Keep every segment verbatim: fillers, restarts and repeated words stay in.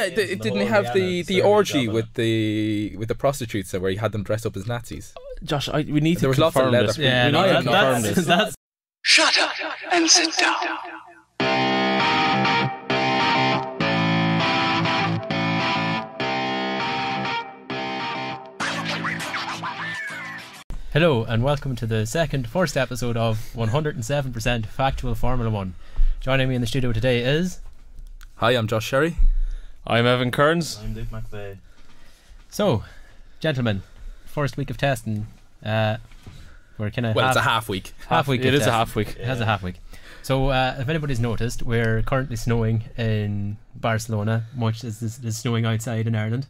It, it didn't he have the, the orgy with the with the prostitutes where he had them dress up as Nazis? Josh, I, we need there to confirm this. Yeah, we no, need that, to confirm that's, this. That's... Shut up and sit down. Hello and welcome to the second, first episode of one hundred seven percent Factual Formula One. Joining me in the studio today is... Hi, I'm Josh Sherry. I'm Evan Kearns. I'm Luke McVeigh. So, gentlemen, first week of testing. Uh, we're kind of well, half, it's a half week. Half week. It is testing. a half week. It yeah. has a half week. So, uh, if anybody's noticed, we're currently snowing in Barcelona, much as it's snowing outside in Ireland.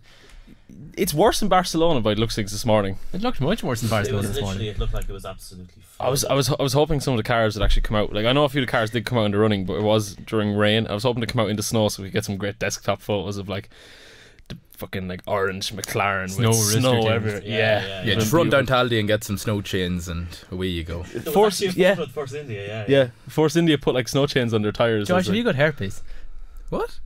It's worse in Barcelona, by the looks like this morning. It looked much worse in Barcelona this morning. It looked like it was absolutely. Fun. I was, I was, I was hoping some of the cars would actually come out. Like I know a few of the cars did come out into running, but it was during rain. I was hoping to come out into snow so we could get some great desktop photos of like the fucking like orange McLaren snow with snow everywhere. Yeah, yeah. yeah, yeah. yeah just run down to Aldi and get some snow chains, and away you go. Force, yeah. Force India, yeah, yeah. Yeah, Force India put like snow chains on their tires. Josh, have you got hairpiece? What?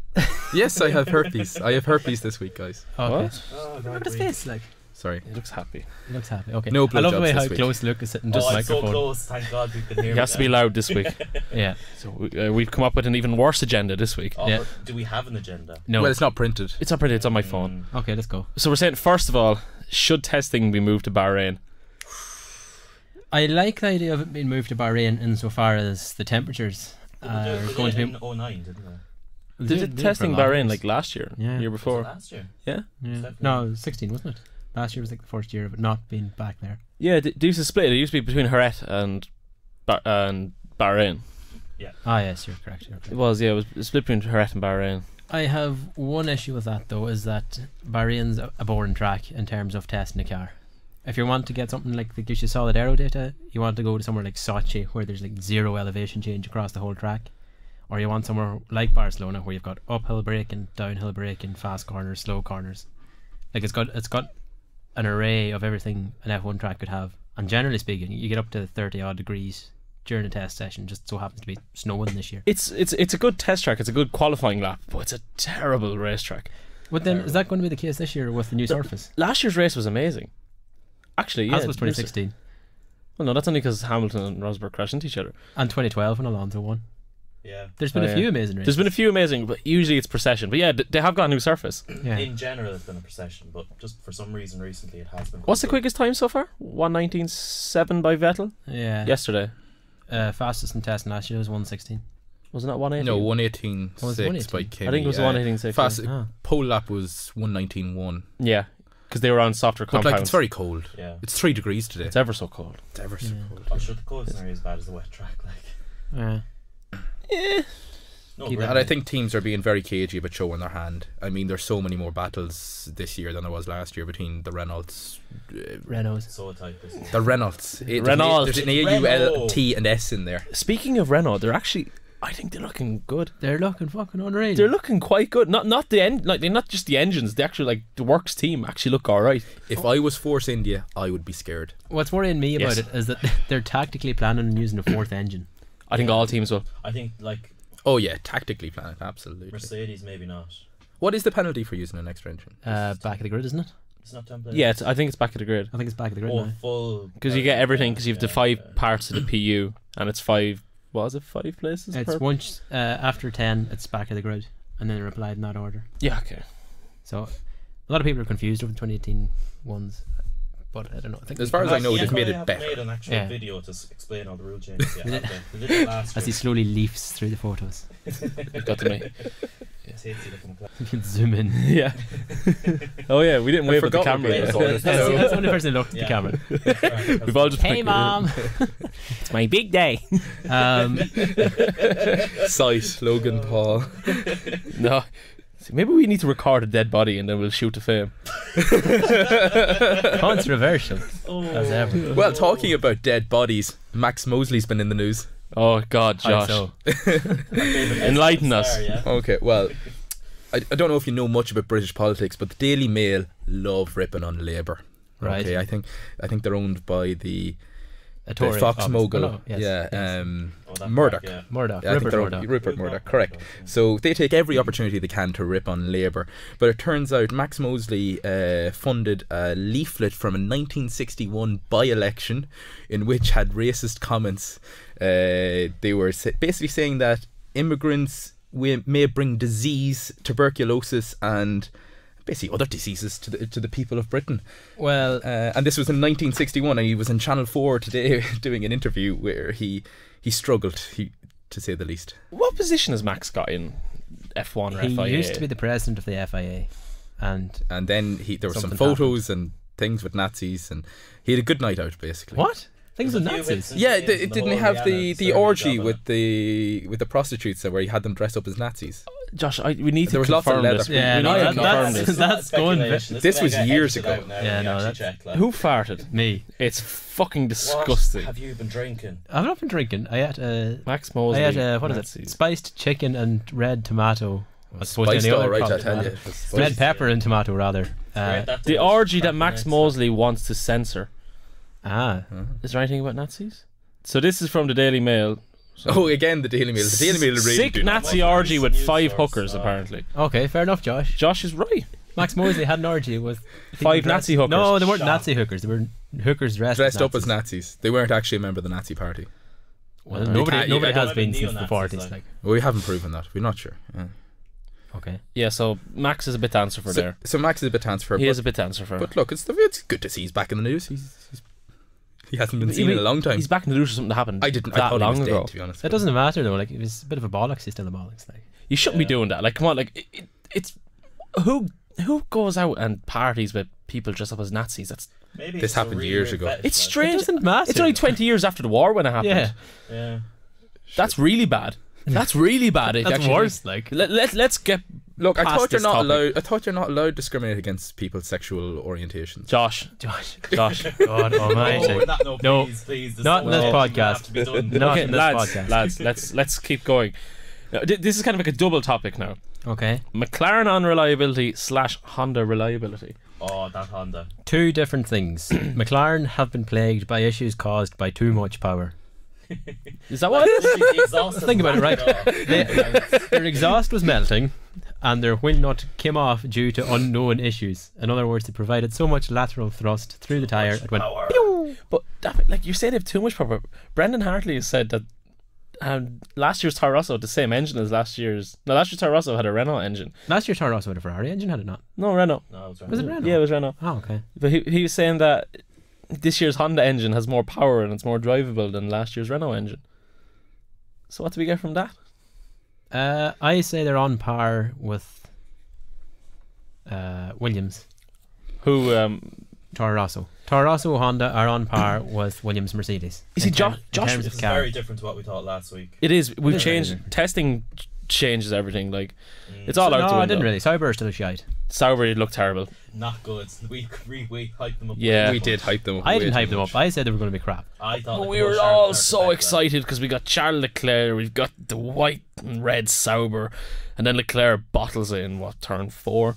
Yes, I have herpes. I have herpes this week, guys. Okay. What? Oh, look at his face, like. Sorry. He looks happy. He looks happy. Okay. No I love the way how week. close Luke is sitting. Oh, just I'm microphone. So close. Thank God we can hear. He has to be loud this week. Yeah. So we, uh, we've come up with an even worse agenda this week. Oh, yeah. Do we have an agenda? No. Well, it's not printed. It's not printed. It's on my phone. Mm. Okay, let's go. So we're saying, first of all, should testing be moved to Bahrain? I like the idea of it being moved to Bahrain insofar as the temperatures are uh, going to be. oh nine, didn't they? They did testing Bahrain like last year, yeah. year before. Last year, yeah, yeah. No, sixteen wasn't it? Last year was like the first year of it not being back there. Yeah, they used to split. It used to be between Jerez and ba and Bahrain. Yeah. Ah, yes, you're correct. You're correct. It was, yeah, it was split between Jerez and Bahrain. I have one issue with that though, is that Bahrain's a boring track in terms of testing a car. If you want to get something like that gives you solid aero data, you want to go to somewhere like Sochi where there's like zero elevation change across the whole track. Or you want somewhere like Barcelona where you've got uphill braking, downhill braking, fast corners, slow corners. Like it's got it's got an array of everything an F one track could have. And generally speaking, you get up to thirty odd degrees during a test session. Just so happens to be snowing this year. It's it's it's a good test track. It's a good qualifying lap, but it's a terrible racetrack. But then terrible. Is that going to be the case this year with the new the, surface? Last year's race was amazing. Actually, yeah. As was twenty sixteen. Well, no, that's only because Hamilton and Rosberg crashed into each other. And twenty twelve when Alonso won. Yeah. There's been oh, a few yeah. amazing races. There's been a few amazing, but usually it's procession. But yeah, they have got a new surface. Yeah. In general, it's been a procession, but just for some reason recently it has been. What's the quickest time so far? one nineteen seven by Vettel? Yeah. Yesterday. Uh, fastest in testing last year was one sixteen. Wasn't that one eighteen? No, one eighteen six by Kimi. I think it was uh, one eighteen six. Fast yeah. pole lap was one nineteen one. Yeah, because they were on softer compounds. But like, it's very cold. Yeah. It's three degrees today. It's ever so cold. It's ever so yeah. cold. I'm sure the cold's not as bad as the wet track. Like. Yeah. Yeah. No, and I think teams are being very cagey about showing their hand. I mean, there's so many more battles this year than there was last year between the Renaults. Uh, Renaults. So tight this year. The Renaults. It, Renaults. There's an A, U, L, T, and S in there. Speaking of Renault, they're actually. I think they're looking good. They're looking fucking unreal. They're looking quite good. Not not the end. Like they're not just the engines. The actual like the works team actually look all right. If oh. I was Force India, I would be scared. What's worrying me about yes. it is that they're tactically planning on using a fourth engine. I think yeah. all teams will. I think like. Oh yeah, tactically planned, absolutely. Mercedes maybe not. What is the penalty for using an extra engine? Uh, back of the grid, isn't it? It's not template. Yeah, it's, I think it's back of the grid. I think it's back of the grid. Oh, now. full. Because you get everything. Because you've yeah, the five yeah. parts of the P U, and it's five. What was it, five places? It's per once uh, after ten, it's back of the grid, and then replied in that order. Yeah. Okay. So, a lot of people are confused over the twenty eighteen ones. But I don't know. I think as far as I know, they've made it better. Made an actual yeah. video to explain all the rule changes. Yeah, the, the last as he slowly leafs through the photos. It got to me. Yeah. You can zoom in. Yeah. Oh yeah, we didn't I wave at the camera. That's the only person who looked at the camera. We've all just. Hey mom, it's my big day. Um, Sight, Logan Paul. No. Maybe we need to record a dead body and then we'll shoot to fame. Controversial. Oh. As ever. Well, talking about dead bodies, Max Mosley's been in the news. Oh God, Josh. So. Enlighten us. Star, yeah. Okay, well, I, I don't know if you know much about British politics, but the Daily Mail love ripping on Labour. Right. Okay, I think I think they're owned by the a Tory, Fox obviously. Mogul. Oh, no. yes. Yeah, yes. Um, oh, Murdoch. Back, yeah. Murdoch. Yeah, Rupert Murdoch. Rupert Murdoch, correct. Yeah. So they take every opportunity they can to rip on Labour. But it turns out Max Mosley uh, funded a leaflet from a nineteen sixty-one by-election in which had racist comments. Uh, they were basically saying that immigrants we may bring disease, tuberculosis and basically other diseases to the, to the people of Britain. Well, uh, and this was in nineteen sixty-one, and he was in Channel four today doing an interview where he he struggled, he, to say the least. What position has Max got in F one or he F I A? He used to be the president of the F I A. And and then he there were some photos happened. and things with Nazis, and he had a good night out, basically. What? Things with Nazis? Yeah, it, it didn't have the, the orgy with the with the prostitutes where he had them dress up as Nazis. Josh, I, we need there to was confirm lots of leather. Yeah, no, that, that's, this. That's going. This, this was years ago. Yeah, no, that's, check, like. Who farted? Me. It's fucking disgusting. What have you been drinking? I've not been drinking. I had a Max Mosley. I had a, what Nazis. is it? Spiced chicken and red tomato. I spiced the all right, I tell you. Red pepper and tomato, rather. Uh, the orgy that Max Mosley wants to censor. Ah, uh-huh. Is there anything about Nazis? So this is from the Daily Mail. So oh, again, the Daily Mail. The Daily Mail really sick Nazi orgy with five hookers, uh, apparently. Okay, fair enough, Josh. Josh is right. Max Mosley had an orgy with five Nazi hookers. No, they weren't Shut Nazi hookers. They were hookers dressed dressed as up as Nazis. They weren't actually a member of the Nazi Party. Well, well nobody, nobody, nobody has been since the forties. Like. Well, we haven't proven that. We're not sure. Yeah. Okay. Yeah, so Max is a bit to answer for so, there. So Max is a bit to answer for. He but, is a bit to answer for. But look, it's the, it's good to see he's back in the news. He's, he's He hasn't been seen he, in a long time. He's back in the news for something that happened. I didn't. That I thought long he was dead, ago. To be honest, it doesn't matter though. Like, if he's a bit of a bollocks, he's still a bollocks. Like, you shouldn't yeah. be doing that. Like, come on. Like, it, it, it's who who goes out and parties with people dressed up as Nazis? That's maybe this happened years ago. Fetish, it's strange. It doesn't matter. It's only twenty years after the war when it happened. Yeah, yeah. That's really bad. That's really bad. That's actually, worse. Like, let, let let's get. Look, I thought you're not topic. allowed. I thought you're not allowed to discriminate against people's sexual orientations. Josh, Josh, Josh. God Almighty! No, that, no, no, please, please. Not in this podcast. Not okay, in this lads, podcast. Lads, let's let's keep going. Now, this is kind of like a double topic now. Okay. McLaren unreliability slash Honda reliability. Oh, that Honda. Two different things. McLaren have been plagued by issues caused by too much power. Is that what? Think about it, right? They, their exhaust was melting, and their wheel nut came off due to unknown issues. In other words, they provided so much lateral thrust through so the tyre it went. Pew! But like you say, they have too much power. Brendan Hartley has said that um, last year's Toro Rosso had the same engine as last year's. No, last year's Toro Rosso had a Renault engine. Last year's Toro Rosso had a Ferrari engine, had it not? No, Renault. No, it was Renault. Was it Renault? Yeah, it was Renault. Oh, okay. But he he was saying that this year's Honda engine has more power and it's more drivable than last year's Renault engine. So what do we get from that? Uh, I say they're on par with uh, Williams. Who? Um, Toro Rosso. Toro Rosso Honda are on par with Williams Mercedes. You see, Josh, Josh is very different to what we thought last week. It is. We've it changed. Is testing changes everything. Like, mm. it's all so out. No, the window. I didn't really. Sauber are still shite. Sauber looked terrible. Not good. We we, we hyped them up. Yeah, we did hype them up. I didn't hype them up. I said they were going to be crap. I thought. But we were all so excited because we got Charles Leclerc. We've got the white and red Sauber, and then Leclerc bottles it in what turn four.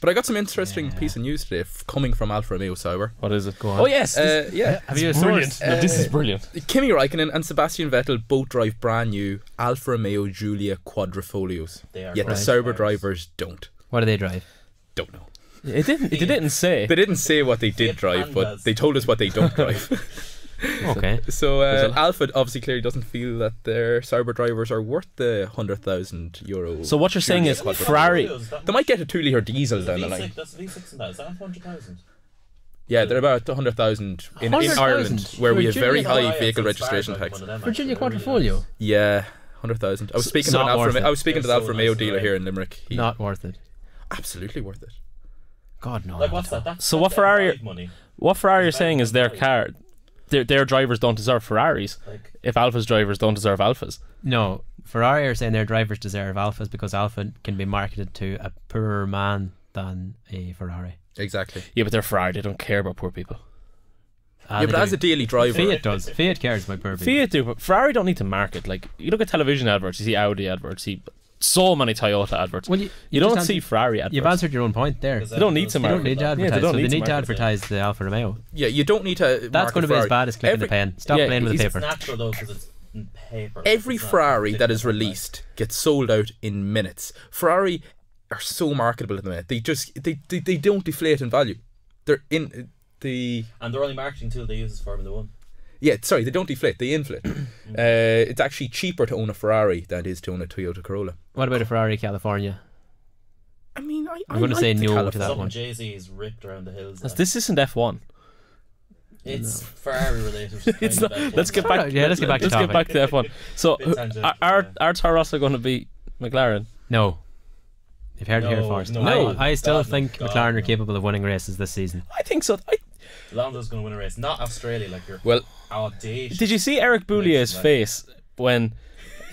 But I got some interesting yeah. piece of news today coming from Alfa Romeo Sauber. What is it? Go on. Oh yes, uh, yeah. Have you brilliant. Uh, no, this is brilliant. Kimi Raikkonen and Sebastian Vettel both drive brand new Alfa Romeo Giulia Quadrifolios. They are yet the Sauber drivers don't. What do they drive? Don't know. It didn't. It didn't say. They didn't say what they did drive, but they told us what they don't drive. Okay. So uh, Alfa obviously clearly doesn't feel that their Sauber drivers are worth the hundred thousand euro. So what you're saying is Ferrari, they might get a two litre diesel down the line. That's V six in that. Is that hundred thousand? Yeah, they're about hundred thousand in in Ireland, where we have very high vehicle registration tax. Virginia Quadrifoglio. Yeah, hundred thousand. I was speaking to an Alfa. I was speaking to the Alfa Romeo dealer here in Limerick. Not worth it. Absolutely worth it. God no. Like, what's that? That's, so that's what Ferrari? Money. What Ferrari are saying is their car, their their drivers don't deserve Ferraris. Like, if Alfa's drivers don't deserve Alfas. No, Ferrari are saying their drivers deserve Alfas because Alfa can be marketed to a poorer man than a Ferrari. Exactly. Yeah, but they're Ferrari. They don't care about poor people. Uh, yeah, but do. as a daily driver, Fiat does. Fiat cares about poor people. Fiat do, but Ferrari don't need to market. Like, you look at television adverts, you see Audi adverts, you see so many Toyota adverts. Well, you, you, you don't see Ferrari adverts. You've answered your own point there. They don't need to market. They don't need to advertise. Yeah, they, so need they need to advertise the Alfa Romeo. Yeah, you don't need to. That's going to be Ferrari. As bad as clicking Every, the pen. Stop yeah, playing with the paper. It's natural though, because it's paper. Every it's Ferrari that is released gets sold out in minutes. Ferrari are so marketable at the minute. They just they they, they don't deflate in value. They're in the and they're only marketing tool they use is Formula One. Yeah, sorry, they don't deflate, they inflate. uh, it's actually cheaper to own a Ferrari than it is to own a Toyota Corolla. What about a Ferrari California? I mean, I, I'm going like to say no Calif to that Some one. Jay-Z is ripped around the hills. This isn't F one. It's no. Ferrari related. it's not, let's get back. Yeah, let's get back. Let's to get back to F one. So, are are, are Toro Rosso going to be McLaren? No. You've heard no, it here first. No, no. I, I still God, think God, McLaren God, are capable no. of winning races this season. I think so. I, Alonso's going to win a race, not Australia. Like you're well, audacious. Did you see Eric Boulier's like, face when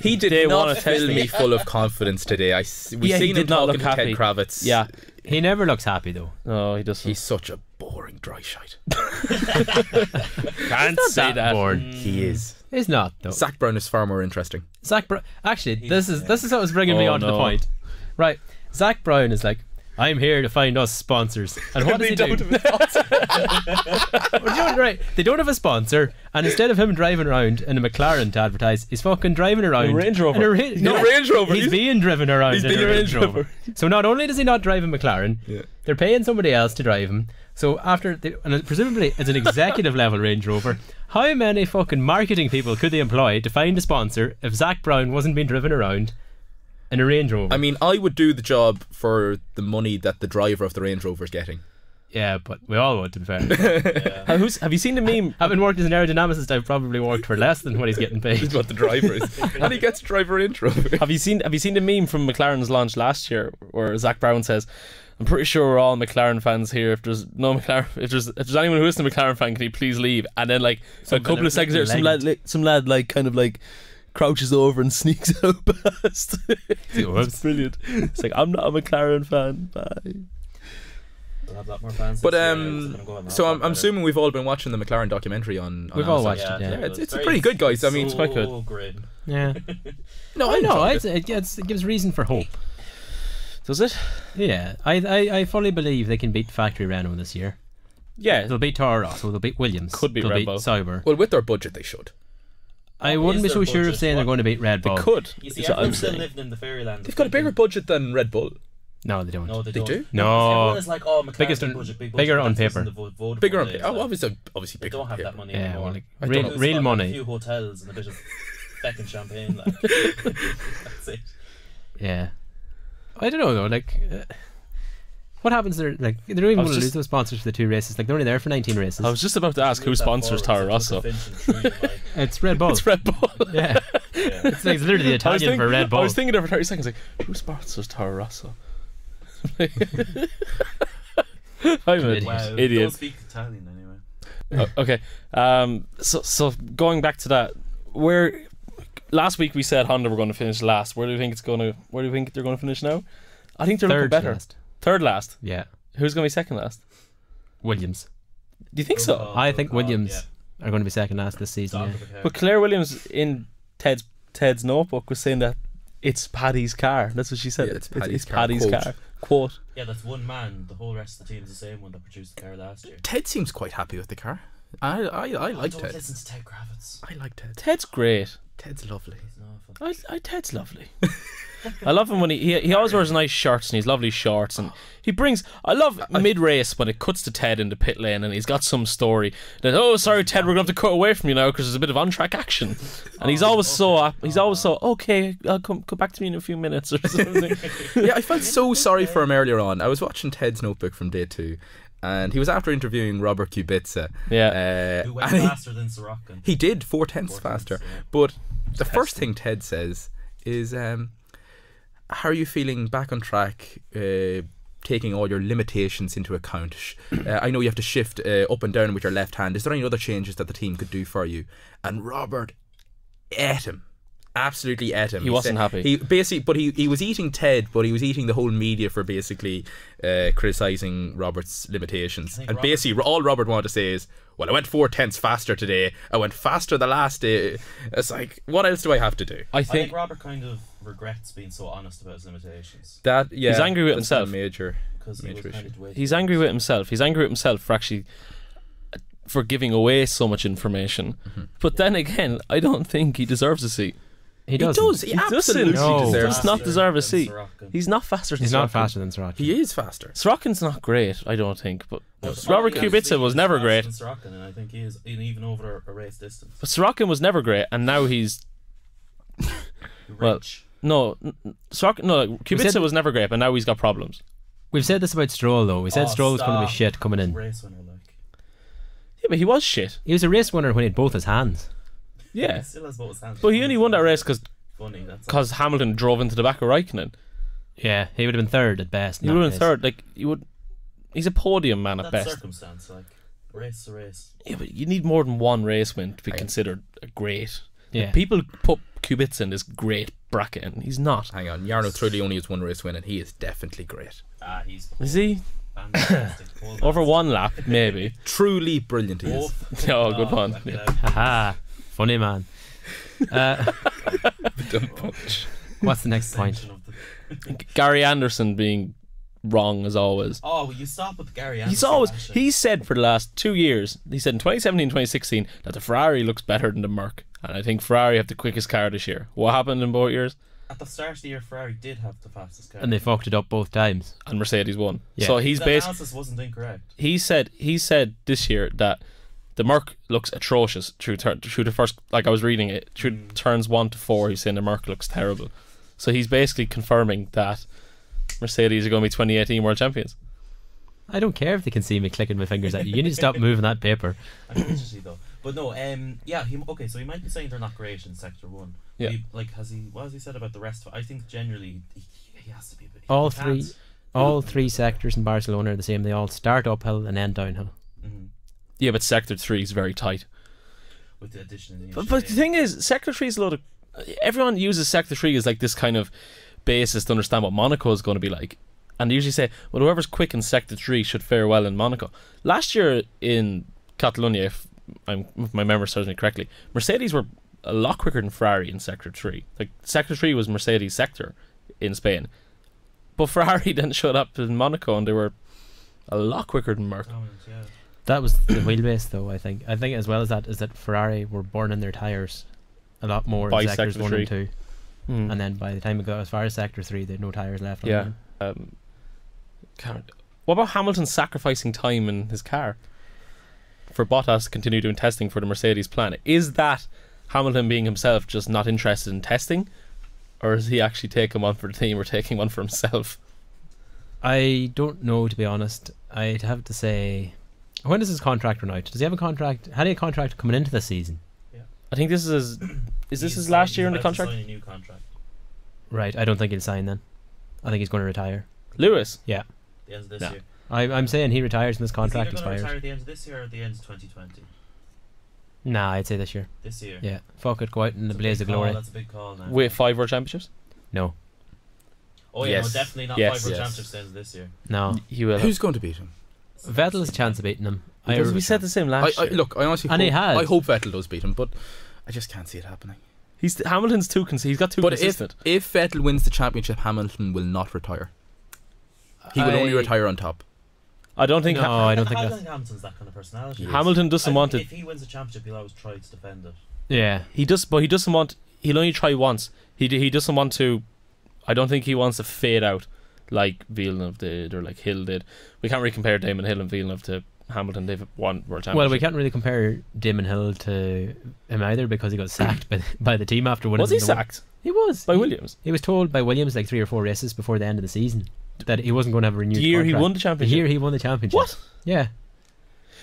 he did? They want to tell me full of confidence today. I we yeah, seen him talking to Ted Kravitz. Yeah, he never looks happy though. No, he doesn't. He's such a boring dry shite. Can't say that. that. Boring. Mm. He is. He's not though. Zach Brown is far more interesting. Zach Brown. Actually, He's this is sick. this is what was bringing oh, me on no. to the point. Right, Zach Brown is like, I'm here to find us sponsors. And what does he do? Right, they don't have a sponsor, and instead of him driving around in a McLaren to advertise, he's fucking driving around a Range Rover. A ra no yeah, Range Rover. He's, he's being driven around. He's in being a Range, Range Rover. Rover. So not only does he not drive a McLaren, yeah. they're paying somebody else to drive him. So after, they, and presumably it's an executive level Range Rover. How many fucking marketing people could they employ to find a sponsor if Zach Brown wasn't being driven around? In a Range Rover. I mean, I would do the job for the money that the driver of the Range Rover is getting. Yeah, but we all would, to be fair. yeah. have, who's, have you seen the meme? Having worked as an aerodynamicist, I've probably worked for less than what he's getting paid. That's what the driver is. And he gets driver Range Rover. Have you seen Have you seen the meme from McLaren's launch last year, where Zach Brown says, "I'm pretty sure we're all McLaren fans here. If there's no McLaren, if there's if there's anyone who isn't a McLaren fan, can he please leave?" And then like some a couple of seconds later, some lad, like, some lad like kind of like. crouches over and sneaks out past. It's brilliant. It's like, I'm not a McLaren fan. Bye. We'll have a lot more fans. But um, go so I'm, I'm assuming we've all been watching the McLaren documentary on. on we've Amazon. all watched yeah, it. Yeah, yeah it's, it's, it's pretty good, guys. I mean, so it's quite good. Grim. Yeah. no, I, I know. It. It, gets, it gives reason for hope. Does it? Yeah. I, I I fully believe they can beat Factory Renault this year. Yeah, they'll beat Toro Rosso. They'll beat Williams. Could be they'll Red Bull. Beat Sauber. Well, with their budget, they should. I wouldn't be so sure of saying they're going to beat Red Bull. They could. You see, everyone's still living in the fairyland. They've got a bigger budget than Red Bull. No, they don't. No, they, they don't. do. No. Is like, oh, biggest on, budget, big budget, bigger on paper. Bigger on paper. Oh, obviously, obviously, big. They don't have that money yeah, anymore. Well, like, real, real money. A few hotels and a bit of Beck and champagne. Like. That's it. Yeah. I don't know though. Like, uh, what happens? There, like, they don't even want to lose those sponsors for the two races. Like, they're only there for nineteen races. I was just about to ask who sponsors Toro Rosso. It's Red Bull. It's Red Bull. Yeah, yeah. It's like literally the Italian thinking, for Red Bull. I was thinking there for thirty seconds, like, who sponsors Toro Rosso? I'm an wow, idiot. Don't speak Italian anyway. Oh, okay, um, so so going back to that, where last week we said Honda were going to finish last. Where do you think it's going to? Where do you think they're going to finish now? I think they're Third looking better. Last. Third last. Yeah. Who's going to be second last? Williams. Do you think so? Call, I think call, Williams yeah. are going to be second last this season. Yeah. But Claire Williams in Ted's Ted's notebook was saying that it's Paddy's car. That's what she said. Yeah, it's Paddy's, it's, it's car, Paddy's quote. car. Quote. Yeah, that's one man. The whole rest of the team is the same one that produced the car last year. Ted seems quite happy with the car. I I I like Ted. Don't listen to Ted Kravitz. I like Ted. Ted's great. Ted's lovely. I, I Ted's lovely. I love him when he, he he always wears nice shirts and he's lovely shorts and he brings. I love mid race when it cuts to Ted in the pit lane and he's got some story that, oh sorry Ted, we're going to have to cut away from you now because there's a bit of on track action, and he's always so he's always so okay, I'll come come back to me in a few minutes or something. Yeah, I felt so sorry for him earlier on. I was watching Ted's notebook from day two. And he was after interviewing Robert Kubica. Yeah. Uh, Who went faster he, than Sorokin. He did, four tenths four faster. Tenths, yeah. But the Testing. first thing Ted says is, um, how are you feeling back on track, uh, taking all your limitations into account? Uh, I know you have to shift uh, up and down with your left hand. Is there any other changes that the team could do for you? And Robert ate him. Absolutely at him. He, he wasn't said, happy. He basically, but he he was eating Ted, but he was eating the whole media for basically uh, criticising Robert's limitations. And Robert, basically, all Robert wanted to say is, "Well, I went four tenths faster today. I went faster the last day." It's like, what else do I have to do? I think, I think Robert kind of regrets being so honest about his limitations. That yeah, he's angry with himself. Major, because he major was kind of he's angry with himself. He's angry with himself for actually for giving away so much information. Mm-hmm. But then again, I don't think he deserves a seat. He, he does. He, he absolutely doesn't. No. deserves. He does not deserve a seat. He's not faster than He's Sorokin. not faster than Sorokin. He is faster. Sorokin's not great, I don't think. But no, Robert Kubica was never great. Sorokin, and I think he is even over a race distance. But Sorokin was never great, and now he's well, rich. No, Sorokin, no. Kubica said, was never great, but now he's got problems. We've said this about Stroll though. We said oh, Stroll was going to be shit coming in. Race winner, like. Yeah, but he was shit. He was a race winner when he had both his hands. Yeah, he still has both his hands. But he only won that race because because Hamilton drove into the back of Raikkonen. Yeah, he would have been third at best. He would have been third. Like he would, he's a podium man at best. That circumstance, like race to race. Yeah, but you need more than one race win to be considered great. Yeah, like, people put Kubica in this great bracket, and he's not. Hang on, Jarno truly only has one race win, and he is definitely great. Ah, uh, he's poor. Is he? Fantastic. Over one lap, maybe. Truly brilliant. He is. Oh, good one. Haha. Funny man. Uh, what's the next point? Gary Anderson being wrong as always. Oh, will you stop with Gary Anderson? He's always actually. He said for the last two years, he said in twenty seventeen, twenty sixteen that the Ferrari looks better than the Merc, and I think Ferrari have the quickest car this year. What happened in both years? At the start of the year, Ferrari did have the fastest car, and they fucked it up both times. And Mercedes won. Yeah. So he's basically analysis wasn't incorrect. He said he said this year that the Merc looks atrocious through, through the first, like I was reading it, through mm. turns one to four, he's saying the Merc looks terrible. So he's basically confirming that Mercedes are going to be twenty eighteen World Champions. I don't care if they can see me clicking my fingers at you. You need to stop moving that paper. I'm interested though. But no, um, yeah, he, okay, so he might be saying they're not great in Sector one. Yeah. He, like, has he, what has he said about the rest of it? I think generally he, he has to be. He, all he three, all three sectors in Barcelona are the same. They all start uphill and end downhill. Mm-hmm. Yeah, but Sector three is very tight. With the addition of the but, but the thing is, Sector three is a lot of... Everyone uses Sector three as like this kind of basis to understand what Monaco is going to be like. And they usually say, well, whoever's quick in Sector three should fare well in Monaco. Last year in Catalonia, if, I'm, if my memory serves me correctly, Mercedes were a lot quicker than Ferrari in Sector three. Like Sector three was Mercedes' sector in Spain. But Ferrari then showed up in Monaco and they were a lot quicker than Merc. Oh, yeah. That was the wheelbase though. I think I think as well as that is that Ferrari were burning their tyres a lot more by in sectors sector one and two, mm. and then by the time it got as far as sector three they had no tyres left on yeah. them. Um, can't, what about Hamilton sacrificing time in his car for Bottas to continue doing testing for the Mercedes plan? Is that Hamilton being himself just not interested in testing, or is he actually taking one for the team or taking one for himself? I don't know, to be honest. I'd have to say, when does his contract run out? Does he have a contract? Had he a contract coming into this season? Yeah. I think this is his, is this his last year in the contract? He's about to sign a new contract. Right, I don't think he'll sign then. I think he's going to retire. Lewis? Yeah. The end of this no. year. I, I'm saying he retires and his contract expires. Is he going to retire at the end of this year or at the end of twenty twenty? Nah, I'd say this year. This year? Yeah. Fuck it, go out in that's the blaze of glory. Call, that's a big call now. Wait, five World Championships? No. Oh yeah, yes. no, definitely not yes. five World yes. Championships at the end of this year. No. He will. Who's going to beat him? Vettel has a chance of beating him. I we said the same last I, I, year. Look, I honestly and hope, he has. I hope Vettel does beat him, but I just can't see it happening. He's Hamilton's too consistent. He's got too consistent. But if, if Vettel wins the championship, Hamilton will not retire. He will I, only retire on top. I don't think. No, ha I don't think. I don't think Hamilton's that kind of personality. Hamilton doesn't I, want if it. If he wins the championship, he'll always try to defend it. Yeah, he does, but he doesn't want. He'll only try once. He he doesn't want to. I don't think he wants to fade out like Villeneuve did or like Hill did. We can't really compare Damon Hill and Villeneuve to Hamilton. They've won World Championship. Well, we can't really compare Damon Hill to him either because he got sacked by, by the team after winning. Was he sacked? He was. By he, Williams? He was told by Williams like three or four races before the end of the season that he wasn't going to have a renewed contract. The year he won the championship? The year he won the championship. What? Yeah.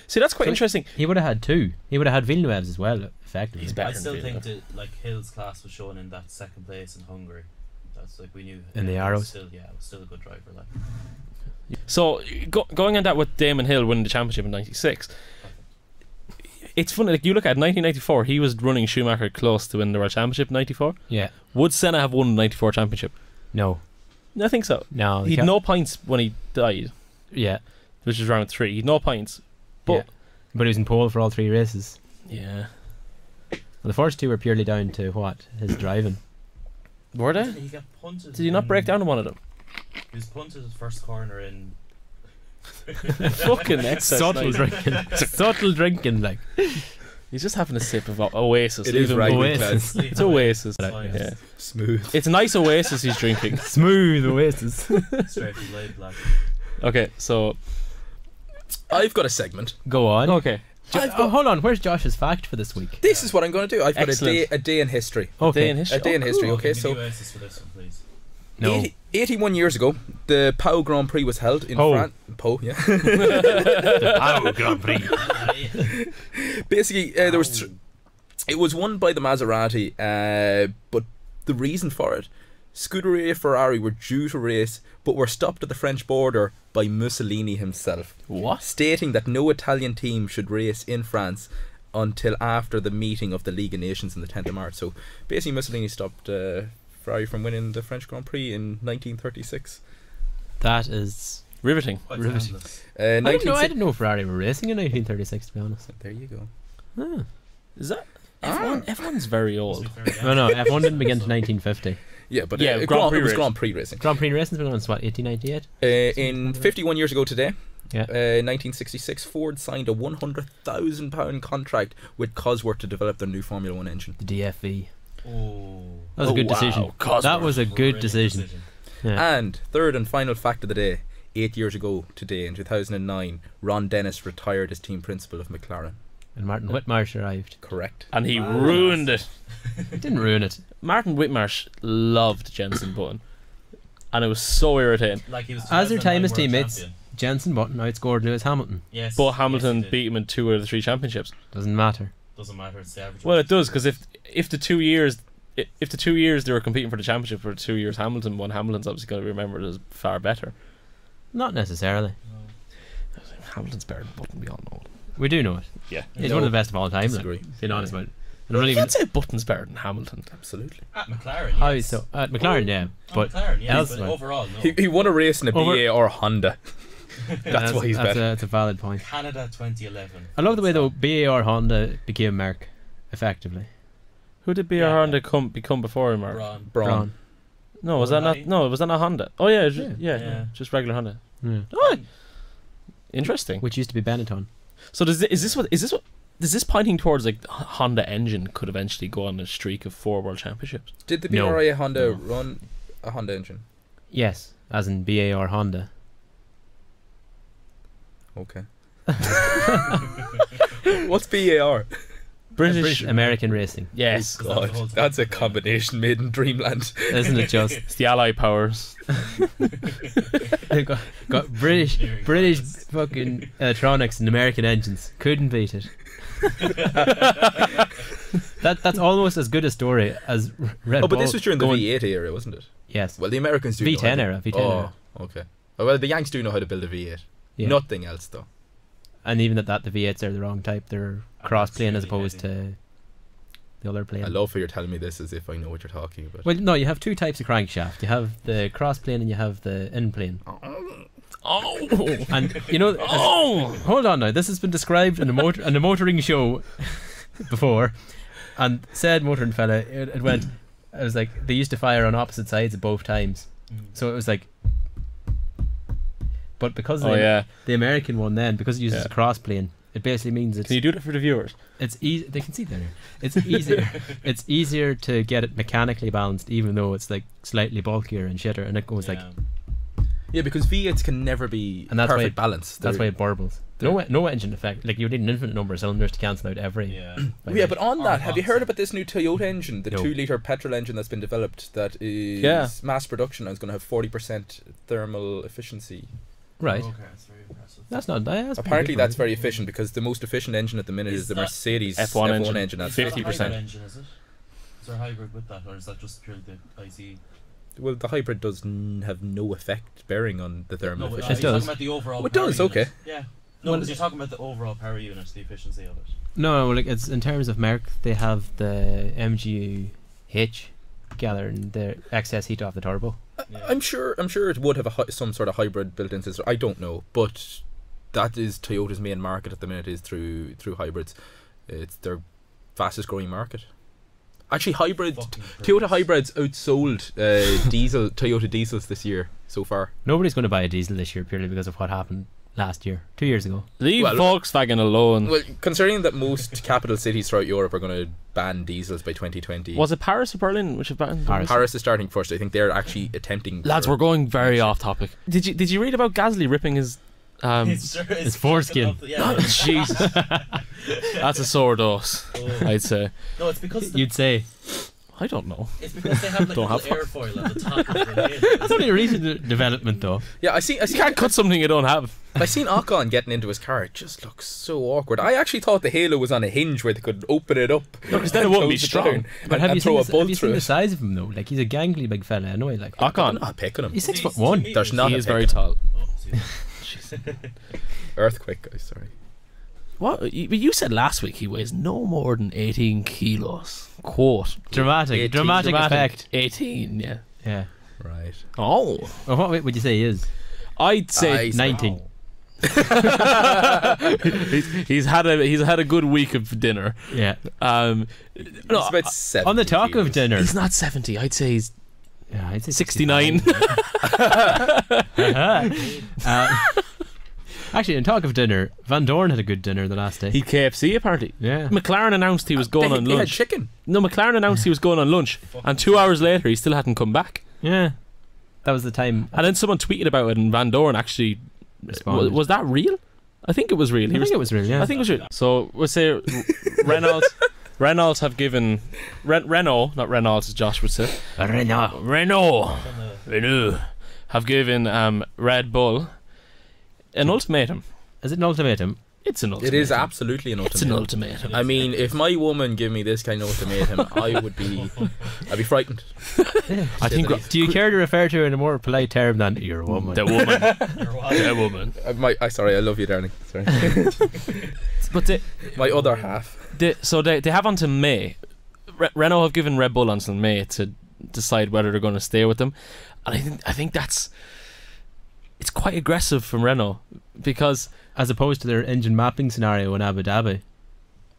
See, that's quite so interesting. He would have had two. He would have had Villeneuve's as well, effectively. He's better I still think that like Hill's class was shown in that second place in Hungary. That's like we knew in the arrows still, yeah, it was still a good driver like. So go, going on that with Damon Hill winning the championship in ninety-six, it's funny, like you look at nineteen ninety-four, he was running Schumacher close to win the World Championship in ninety-four. Yeah, would Senna have won the ninety-four championship? No, I think so. No, he had no points when he died, yeah, which was round three. He had no points, but yeah. but he was in pole for all three races. Yeah, well, the first two were purely down to what his driving. Were they? He got punted. Did he not break down one of them? He was punted at the first corner in. Fucking excess. Subtle like. drinking. Subtle drinking, like. He's just having a sip of Oasis. It is right Oasis. It's Oasis. Right. Yeah. Smooth. It's nice Oasis he's drinking. Smooth Oasis. Straight laid black. Okay, so I've got a segment. Go on. Okay. Jo I've got, oh, hold on. Where's Josh's fact for this week? This is what I'm going to do. I've Excellent. got a day, a day in history. A okay. day in history. A day in history. Oh, cool. Okay, so. Oasis for this one, please. No. eighty, eighty-one years ago, the Pau Grand Prix was held in oh. France. Po, yeah. The Pau Grand Prix. Basically, uh, there was. Th it was won by the Maserati, uh, but the reason for it, Scuderia Ferrari were due to race, but were stopped at the French border by Mussolini himself. What? Stating that no Italian team should race in France until after the meeting of the League of Nations on the tenth of March. So basically, Mussolini stopped. Uh, Ferrari from winning the French Grand Prix in nineteen thirty-six. That is riveting. Quite riveting. Uh, I, didn't know, I didn't know Ferrari were racing in nineteen thirty-six, to be honest. There you go. Huh. Is that F one? Ah. F one's very old. No, no, F one didn't begin to nineteen fifty. Yeah, but yeah, uh, Grand Grand Prix it was Grand Prix racing. Grand Prix racing's been on since what, eighteen ninety-eight? Uh, in fifty-one years ago today. Yeah. Uh, nineteen sixty-six, Ford signed a one hundred thousand pound contract with Cosworth to develop their new Formula One engine. The D F E. Oh. That was a good oh, wow. decision. Cosworth. That was a good decision. decision. Yeah. And third and final fact of the day: eight years ago today, in two thousand and nine, Ron Dennis retired as team principal of McLaren, and Martin Whitmarsh arrived. Correct. And he wow. ruined it. He didn't ruin it. Martin Whitmarsh loved Jenson Button, and it was so irritating. Like he was as their time as teammates. Champion. Jenson Button outscored Lewis Hamilton. Yes, but Hamilton yes, beat him in two out of the three championships. Doesn't matter. Doesn't matter. It's the average. Well, it does, because if if the two years if the two years they were competing for the championship for two years Hamilton won, Hamilton's obviously going to be remembered as far better. Not necessarily. No. Hamilton's better than Button. We all know it. We do know it. Yeah, he's no. one of the best of all time. Disagree. Being honest about it. I don't even say Button's better than Hamilton. Absolutely. At McLaren. Yes. Oh, so at McLaren, yeah. Oh, but McLaren, yeah. But overall, no. He, he won a race in a Over B A or Honda. That's, yeah, that's why he's that's better. A, that's a valid point. Canada twenty eleven. I love the way though B A R Honda became Merck, effectively. Who did B A R yeah, Honda yeah. come become before him? Merck? Braun. Braun. Braun. No, was Braun that not? No, was that not Honda? Oh yeah, yeah, yeah, yeah. just regular Honda. Yeah. Oh, interesting. Which used to be Benetton. So does this, is this what is this what is this pointing towards? Like Honda engine could eventually go on a streak of four world championships. Did the B A R no. Honda no. run a Honda engine? Yes, as in B A R Honda. Okay. What's B A R? British, British American Racing. Yes. Oh God, that's a combination made in dreamland. Isn't it just? It's the Allied Powers. They've got, got British British fucking electronics and American engines. Couldn't beat it. that That's almost as good a story as Red Bull. Oh, but this was during the V eight era, wasn't it? Yes. Well, the Americans do. V ten era. V ten oh, era. Okay. Oh, well, the Yanks do know how to build a V eight. Yeah. Nothing else though. And even at that, the V eights are the wrong type. They're cross plane as opposed to the other plane. I love how you're telling me this as if I know what you're talking about. Well, no, you have two types of crankshaft. You have the cross plane and you have the in plane. Oh, oh. And you know, oh. hold on now. This has been described in a motor in a motoring show before, and said motoring fella, it, it went. It was like they used to fire on opposite sides at both times, mm. so it was like. But because oh, the, yeah. the American one then, because it uses yeah. crossplane, it basically means it's... Can you do that for the viewers? It's easy. They can see that. It's easier. It's easier to get it mechanically balanced, even though it's like slightly bulkier and shitter, and it goes yeah. like. Yeah, because V eights can never be and that's perfect it, balance. That's They're, why it burbles. No, no engine effect. Like you would need an infinite number of cylinders to cancel out every. Yeah. yeah, but on that, have you heard about this new Toyota engine, the no. two-liter petrol engine that's been developed that is yeah. mass production and is going to have forty percent thermal efficiency? Right. Oh, okay. That's very impressive. That's not that's Apparently, that's very efficient because the most efficient engine at the minute is, is the Mercedes F one, F one engine. engine that's fifty percent. Engine is it? Is there a hybrid with that, or is that just purely the I C? Well, the hybrid does n have no effect bearing on the thermal no, efficiency. It does. Talking about the overall oh, it does. Unit. Okay. Yeah. No, well, you're talking about the overall power unit, the efficiency of it. No, well, like it's in terms of Merck, they have the M G U H gathering the excess heat off the turbo. Yeah. I'm sure. I'm sure it would have a, some sort of hybrid built-in system. I don't know, but that is Toyota's main market at the minute is through through hybrids. It's their fastest growing market. Actually, hybrid Toyota hybrids outsold uh, diesel Toyota diesels this year so far. Nobody's going to buy a diesel this year purely because of what happened last year, two years ago. Leave well, Volkswagen alone. Well, considering that most capital cities throughout Europe are going to ban diesels by twenty twenty. Was it Paris or Berlin which have banned? Paris. Paris is starting first. I think they're actually attempting. Lads, we're going very off topic. Did you did you read about Gasly ripping his um his, his, his foreskin? Yeah. Oh, Jesus, that's a sore dose. Oh. I'd say. No, it's because you'd say. I don't know. It's because they have like don't a little have airfoil at the top of the lane. That's only a recent development though. Yeah, I see. I see, you can't cut something you don't have. I seen Ocon getting into his car. It just looks so awkward. I actually thought the halo was on a hinge where they could open it up. No, because then it won't be strong. But have you seen the size of him though? Like, he's a gangly big fella. I know he like Ocon. I'm not picking him. He's six foot one. There's not. He is very tall. Earthquake, guys. Sorry. What you, you said last week? He weighs no more than eighteen kilos. Quote. Dramatic, eighteen, dramatic, dramatic effect. Eighteen. Yeah. Yeah. Right. Oh. Well, what weight would you say he is? I'd say uh, nineteen. he's, he's had a he's had a good week of dinner. Yeah. Um. No, about seventy on the talk kilos. Of dinner, he's not seventy. I'd say he's. Yeah, I'd say sixty-nine. um, Actually, in talk of dinner, Van Dorn had a good dinner the last day. He K F C apparently. Yeah. McLaren announced he was going they, on lunch. They had chicken. No, McLaren announced he was going on lunch, and two hours later he still hadn't come back. Yeah, that was the time. And then someone tweeted about it, and Van Dorn actually responded. Was that real? I think it was real. I he think was, it was real. Yeah. I think it was real. So we'll say Reynolds. Renault have given Ren Renault, not Renault, as Josh would say. Renault. Renault. Renault have given um, Red Bull. An ultimatum. Is it an ultimatum? It's an ultimatum. It is absolutely an ultimatum. It's an ultimatum. I mean, if my woman gave me this kind of ultimatum, I would be, I'd be frightened. Yeah. I think. Do you care to refer to her in a more polite term than your woman? The woman. The woman. I, my, I sorry, I love you, darling. Sorry. But they, my other half. They, so they they have until May. Re Renault have given Red Bull until May to decide whether they're going to stay with them, and I think I think that's. It's quite aggressive from Renault, because as opposed to their engine mapping scenario in Abu Dhabi,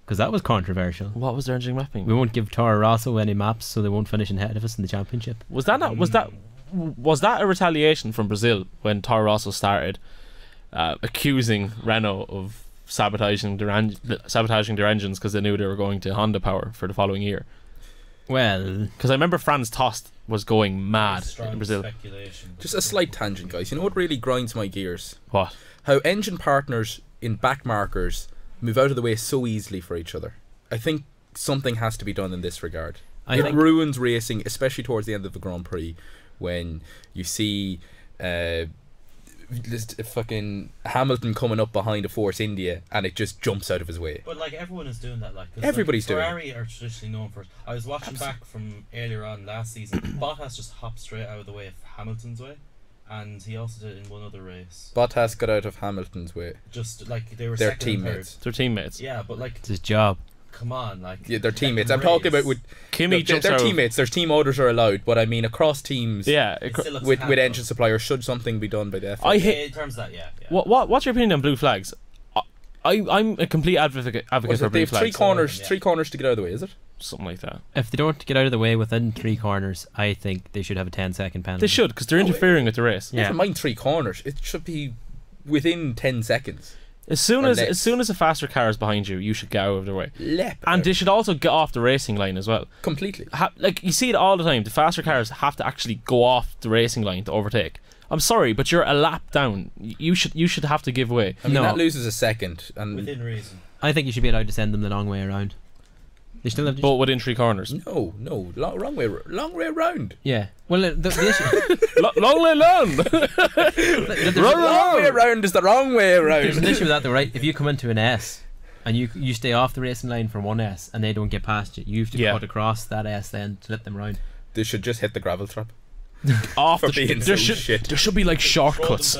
because that was controversial. What was their engine mapping? We won't give Toro Rosso any maps, so they won't finish ahead of us in the championship. Was that not, was that was that a retaliation from Brazil when Toro Rosso started uh, accusing Renault of sabotaging their en sabotaging their engines because they knew they were going to Honda power for the following year? Well, because I remember Franz Tost was going mad in Brazil. Just a slight tangent, guys. You know what really grinds my gears? What? How engine partners in back markers move out of the way so easily for each other. I think something has to be done in this regard. I it ruins racing, especially towards the end of the Grand Prix, when you see uh, this fucking Hamilton coming up behind a Force India and it just jumps out of his way. But like, everyone is doing that. Like, everybody's like, Ferrari doing. Ferrari are traditionally known for it. I was watching Absolutely. back from earlier on last season. Bottas just hopped straight out of the way of Hamilton's way, and he also did it in one other race. Bottas got out of Hamilton's way. Just like they were their teammates. They're teammates. Yeah, but like, it's his job. Come on, like, yeah, they're teammates. I'm race. talking about with Kimmy. They're, they're teammates. Their team orders are allowed, but I mean across teams. Yeah, acro with with engine suppliers, should something be done by the F I A? I hate in terms of that. Yeah. yeah. What what what's your opinion on blue flags? I, I I'm a complete advocate advocate for blue flags. They have three corners, yeah. three corners to get out of the way. Is it something like that? If they don't get out of the way within three corners, I think they should have a ten second penalty. They should, because they're interfering oh, it, with the race. Yeah. Never mind three corners. It should be within ten seconds. As soon as as soon as a faster car is behind you, you should get out of their way. Lep and they should also get off the racing line as well. Completely. Ha like you see it all the time. The faster cars have to actually go off the racing line to overtake. I'm sorry, but you're a lap down. You should you should have to give way. I mean, no. That loses a second. And within reason. I think you should be allowed to send them the long way around. They still have to but within three corners. No, no, long, wrong way, long way round. Yeah. Well, the, the issue, long, long way round. the, the, wrong, wrong, wrong way round is the wrong way round. There's an issue with that, though, right? If you come into an S and you you stay off the racing line for one S and they don't get past you, you have to yeah. cut across that S then to let them round. They should just hit the gravel trap. Off the being there, so should, shit. there should be like shortcuts,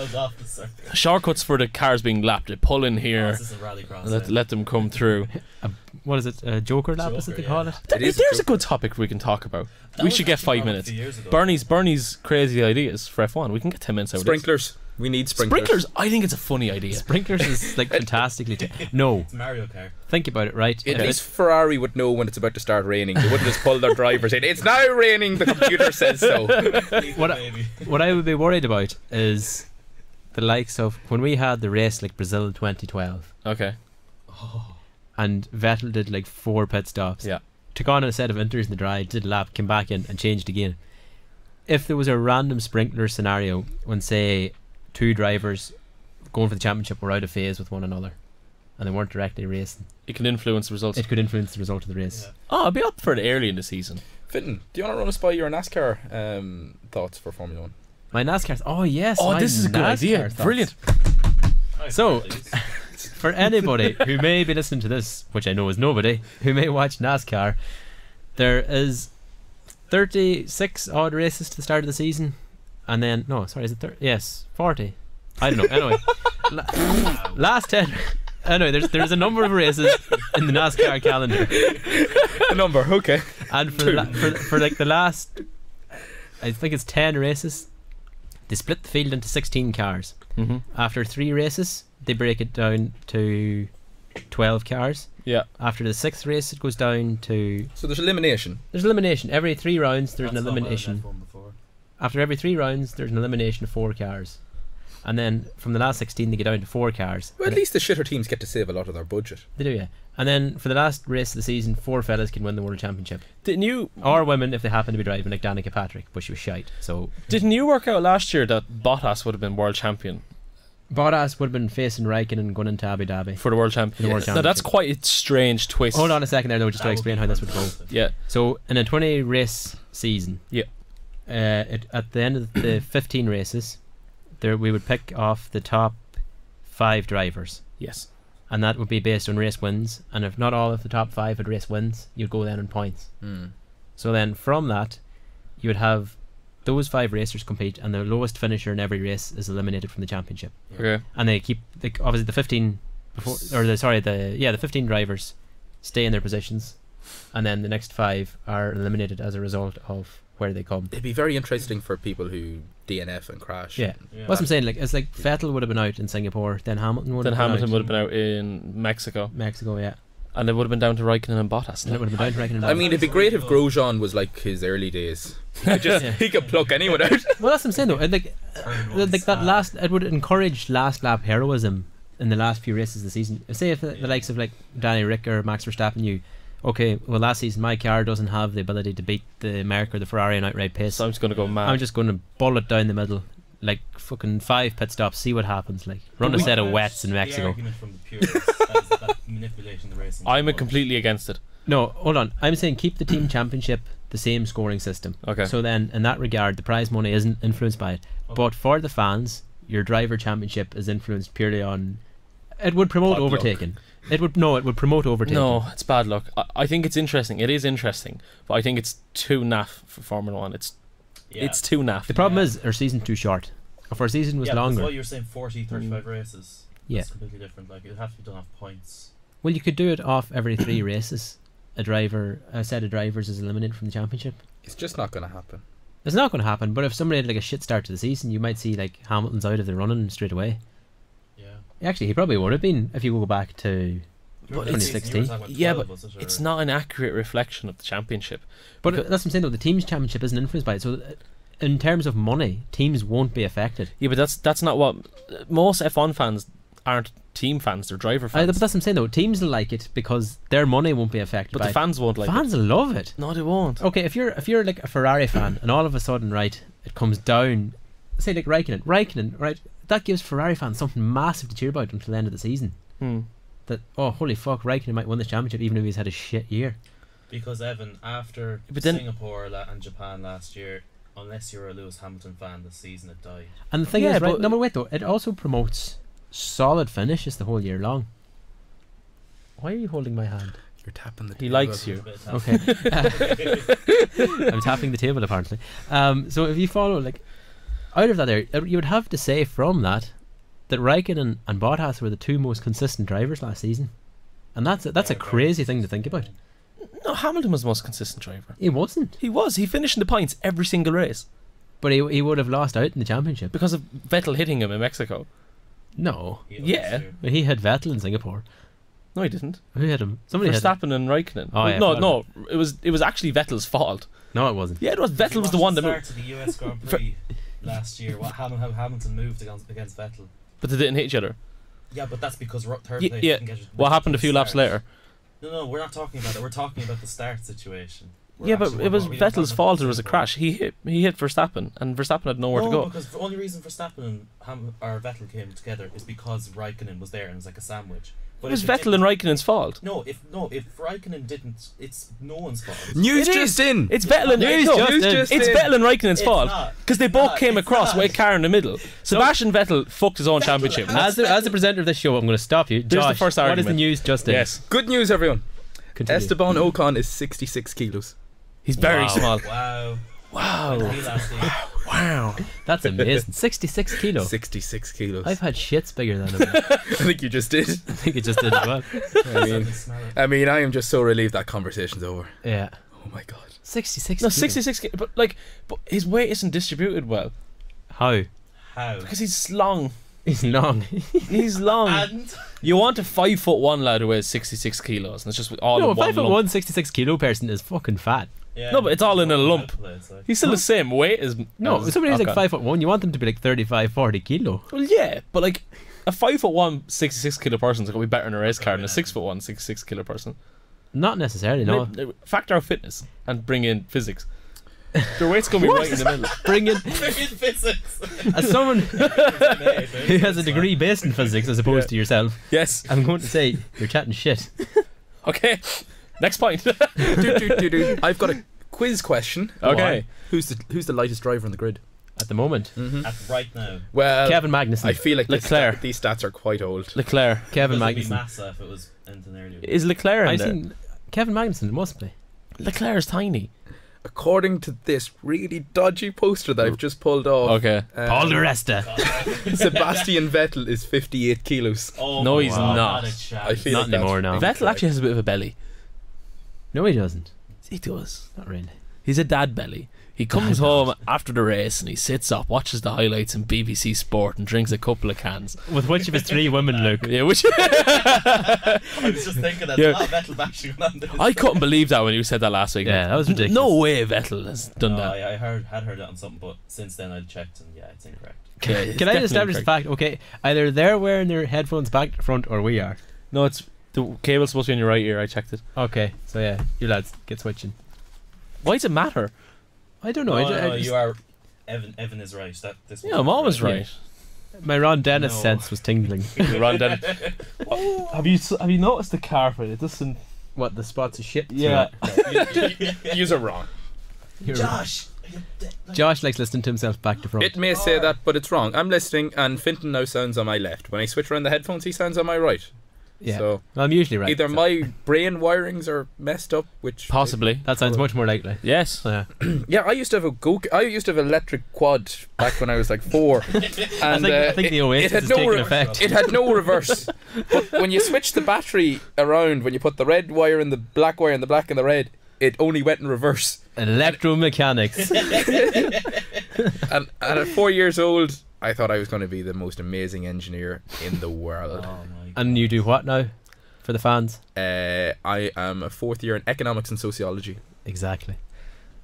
shortcuts for the cars being lapped. They pull in here, oh, let, let them come through. A, what is it? A Joker lap? Joker, is it they yeah. call it? it is There's a, a good topic we can talk about. That we should get five minutes. Bernie's Bernie's crazy ideas for F one. We can get ten minutes out of this. Sprinklers. We need sprinklers. Sprinklers, I think it's a funny idea. Sprinklers is like fantastically. No. It's Mario Kart. Think about it, right? At yeah. least Ferrari would know when it's about to start raining. They wouldn't just pull their drivers in. It's now raining, the computer says so. What I, what I would be worried about is the likes of when we had the race like Brazil twenty twelve. Okay. Oh. And Vettel did like four pit stops. Yeah. Took on a set of inters in the dry, did a lap, came back in and changed again. If there was a random sprinkler scenario when, say, two drivers going for the championship were out of phase with one another and they weren't directly racing, it can influence the results. It could influence the result of the race. Yeah. Oh, I'll be up for it early in the season. Fitton, do you want to run us by your NASCAR um, thoughts for Formula One? My NASCAR. Oh yes. Oh, this is a good idea. Brilliant. So, for anybody who may be listening to this, which I know is nobody, who may watch NASCAR, there is thirty-six odd races to the start of the season. And then, no, sorry, is it thirty? Yes, forty. I don't know. Anyway, la last ten. Anyway, there's there's a number of races in the NASCAR calendar. A number, okay. And for, the for for like the last, I think it's ten races, they split the field into sixteen cars. Mm-hmm. After three races, they break it down to twelve cars. Yeah. After the sixth race, it goes down to. So there's elimination. There's elimination every three rounds. There's That's an elimination. After every three rounds, there's an elimination of four cars. And then from the last sixteen, they get down to four cars. Well, at least the shitter teams get to save a lot of their budget. They do, yeah. And then for the last race of the season, four fellas can win the World Championship. Didn't you... Or women, if they happen to be driving, like Danica Patrick, but she was shite, so... Didn't you work out last year that Bottas would have been World Champion? Bottas would have been facing Raikkonen and going into Abu Dhabi. For the World Championship. Yes. Now, that's quite a strange twist. Hold on a second there, though, just that to explain how this would go. Yeah. So, in a twenty race season... Yeah. Uh, it, at the end of the fifteen races, there we would pick off the top five drivers. Yes, and that would be based on race wins. And if not all of the top five had race wins, you'd go then on points. Mm. So then from that, you would have those five racers compete, and the lowest finisher in every race is eliminated from the championship. Okay, and they keep the, obviously the fifteen before, or the sorry the yeah the fifteen drivers stay in their positions, and then the next five are eliminated as a result of. Where they come. It'd be very interesting for people who D N F and crash. Yeah, yeah. What I'm saying, like it's like Vettel would have been out in Singapore, then Hamilton would. Then have been Hamilton out. would have been out in Mexico. Mexico, yeah. And it would have been down to Raikkonen and Bottas. And it would have been down to Raikkonen. And I mean, it'd be great if Grosjean was like his early days. He could just yeah. he could pluck anyone out. Well, that's what I'm saying though. Like, like that last, it would encourage last lap heroism in the last few races of the season. Say if the, the likes of like Danny Rick or Max Verstappen, you. Okay, well last season my car doesn't have the ability to beat the Merc or the Ferrari in outright pace, so I'm just going to go mad. I'm just going to ball it down the middle, like fucking five pit stops, see what happens. Like run a set of wets in Mexico. The from the purists as that manipulation the racing I'm a completely against it. No, hold on. I'm saying keep the team championship the same scoring system. Okay. So then, in that regard, the prize money isn't influenced by it. Okay. But for the fans, your driver championship is influenced purely on. It would promote Pod overtaking. Luck. It would no, it would promote overtaking. No, it's bad luck. I, I think it's interesting. It is interesting, but I think it's too naff for Formula One. It's yeah. it's too naff. The problem yeah. is our season's too short. If our season was yeah, longer. That's why you were saying forty, thirty-five mm. races. Yeah, it's completely different. Like it'd have to be done off points. Well, you could do it off every three races. A driver, a set of drivers, is eliminated from the championship. It's just not going to happen. It's not going to happen. But if somebody had like a shit start to the season, you might see like Hamilton's out of the running straight away. Actually, he probably would have been if you go back to but twenty sixteen. Yeah, but it's not an accurate reflection of the championship. But that's what I'm saying though, the team's championship isn't influenced by it. So in terms of money, teams won't be affected. Yeah, but that's that's not what... Most F one fans aren't team fans, they're driver fans. I, but that's what I'm saying though, teams will like it because their money won't be affected but by it. But the fans won't like fans it. Fans love it. No, they won't. Okay, if you're, if you're like a Ferrari fan and all of a sudden, right, it comes down... Say like Raikkonen. Raikkonen, right... That gives Ferrari fans something massive to cheer about until the end of the season. Hmm. That, oh, holy fuck, Raikkonen might win this championship even if he's had a shit year. Because, Evan, after but then, Singapore and Japan last year, unless you're a Lewis Hamilton fan, the season had died. And the thing yeah, is, right, no, but wait, though, it also promotes solid finishes the whole year long. Why are you holding my hand? You're tapping the table. He likes you. Okay. I'm tapping the table, apparently. Um, so if you follow, like... Out of that area, you would have to say from that that Raikkonen and Bottas were the two most consistent drivers last season, and that's a, that's a crazy thing to think about. No, Hamilton was the most consistent driver. He wasn't. He was. He finished in the points every single race. But he, he would have lost out in the championship because of Vettel hitting him in Mexico. No. Yeah. But he had Vettel in Singapore. No, he didn't. Who hit him? Somebody hit him. Verstappen and Raikkonen. Oh, yeah, no, no. It was it was actually Vettel's fault. No, it wasn't. Yeah, it was. Vettel was the one that moved. To the U S Grand Prix last year, what Hamilton moved against, against Vettel. But they didn't hit each other. Yeah, but that's because third place. Yeah, yeah. Can get, what happened a few laps later? No, no, we're not talking about it. We're talking about the start situation. We're yeah, but it was Vettel's fault. There was a crash. He hit he hit Verstappen, and Verstappen had nowhere no, to go. Because the only reason Verstappen and Ham or Vettel came together is because Raikkonen was there, and it was like a sandwich. But it was Vettel and Raikkonen's fault. No, if no, if Raikkonen didn't, it's no one's fault. News it just is. in. It's Vettel and News no, just it's, just it's in. Vettel and Raikkonen's it's fault because they both not, came across with a car in the middle. Sebastian Vettel fucked his own Vettel championship. As the, as the presenter of this show, I'm going to stop you. Josh, the first argument. What is the news just in? Yes. Good news, everyone. Continue. Esteban Ocon is sixty-six kilos. He's very wow. small. Wow. Wow. Wow. Wow. That's amazing. sixty-six kilos. sixty-six kilos. I've had shits bigger than him. I think you just did. I think you just did as well. I mean, I mean, I am just so relieved that conversation's over. Yeah. Oh my God. sixty-six. No, kilos. sixty-six. But like, but his weight isn't distributed well. How? How? Because he's long. He's long. He's long. And you want a five foot one lad who weighs sixty-six kilos, and it's just all. No, a five foot one, sixty-six kilo person is fucking fat. Yeah, no, but it's all in a lump. Like, he's still huh? the same weight as no. As somebody who's like five foot one, you want them to be like thirty-five, forty kilo. Well, yeah, but like a five foot one, sixty-six kilo person is gonna be better in a race car than a six foot one, sixty-six kilo person. Not necessarily. No. Maybe, factor out fitness and bring in physics. Their weight's gonna be right in the middle. Bring in, bring in physics. As someone who has a degree based in physics as opposed yeah. to yourself. Yes, I'm going to say you're chatting shit. Okay. Next point. do, do, do, do. I've got a quiz question. Okay. Who's the who's the lightest driver on the grid at the moment? Mm-hmm. At right now. Well, Kevin Magnussen. I feel like Leclerc. These stats are quite old. Leclerc. Kevin Magnussen. Be Massa if it was Is Leclerc? In I think Kevin Magnussen must be. Leclerc is tiny. According to this really dodgy poster that I've just pulled off. Okay. Um, Paul de Resta. Sebastian Vettel is fifty-eight kilos. Oh, no, he's wow. not. Not, I feel not like anymore. No. Vettel actually has a bit of a belly. No, he doesn't. He does. Not really. He's a dad belly. He comes dad home dad. after the race and he sits up, watches the highlights in B B C Sport, and drinks a couple of cans. With which of his three women, Luke? Yeah, which? I was just thinking that. Yeah. Vettel bashing on this. I couldn't believe that when you said that last week. Yeah, that was ridiculous. No way Vettel has done no, that. I, I heard had heard that on something, but since then I checked and yeah, it's incorrect. Okay, can I establish the fact? Okay, either they're wearing their headphones back to front or we are. No, it's. The cable's supposed to be in your right ear. I checked it. Okay, so yeah, you lads get switching. Why does it matter? I don't know. No, I just, no, I just, you are. Evan, Evan is right. That this. Yeah, I'm always right. right. My Ron Dennis no. sense was tingling. Ron Dennis. Have you have you noticed the carpet? It doesn't. What the spots of shit? Yeah. you, you, you're wrong. You're Josh. Wrong. Josh likes listening to himself back to front. It may say that, but it's wrong. I'm listening, and Finton now sounds on my left. When I switch around the headphones, he sounds on my right. Yeah, so I'm usually right. Either so. my brain wirings are messed up, which possibly that sounds much more likely. Yes. Yeah. yeah. I used to have a go. I used to have an electric quad back when I was like four, and I think, uh, I think the Oasis it, it had is no effect. It had no reverse. But when you switch the battery around, when you put the red wire and the black wire and the black and the red, it only went in reverse. Electromechanics. and, and at four years old, I thought I was going to be the most amazing engineer in the world. Oh, and you do what now for the fans? Uh, I am a fourth year in economics and sociology. Exactly.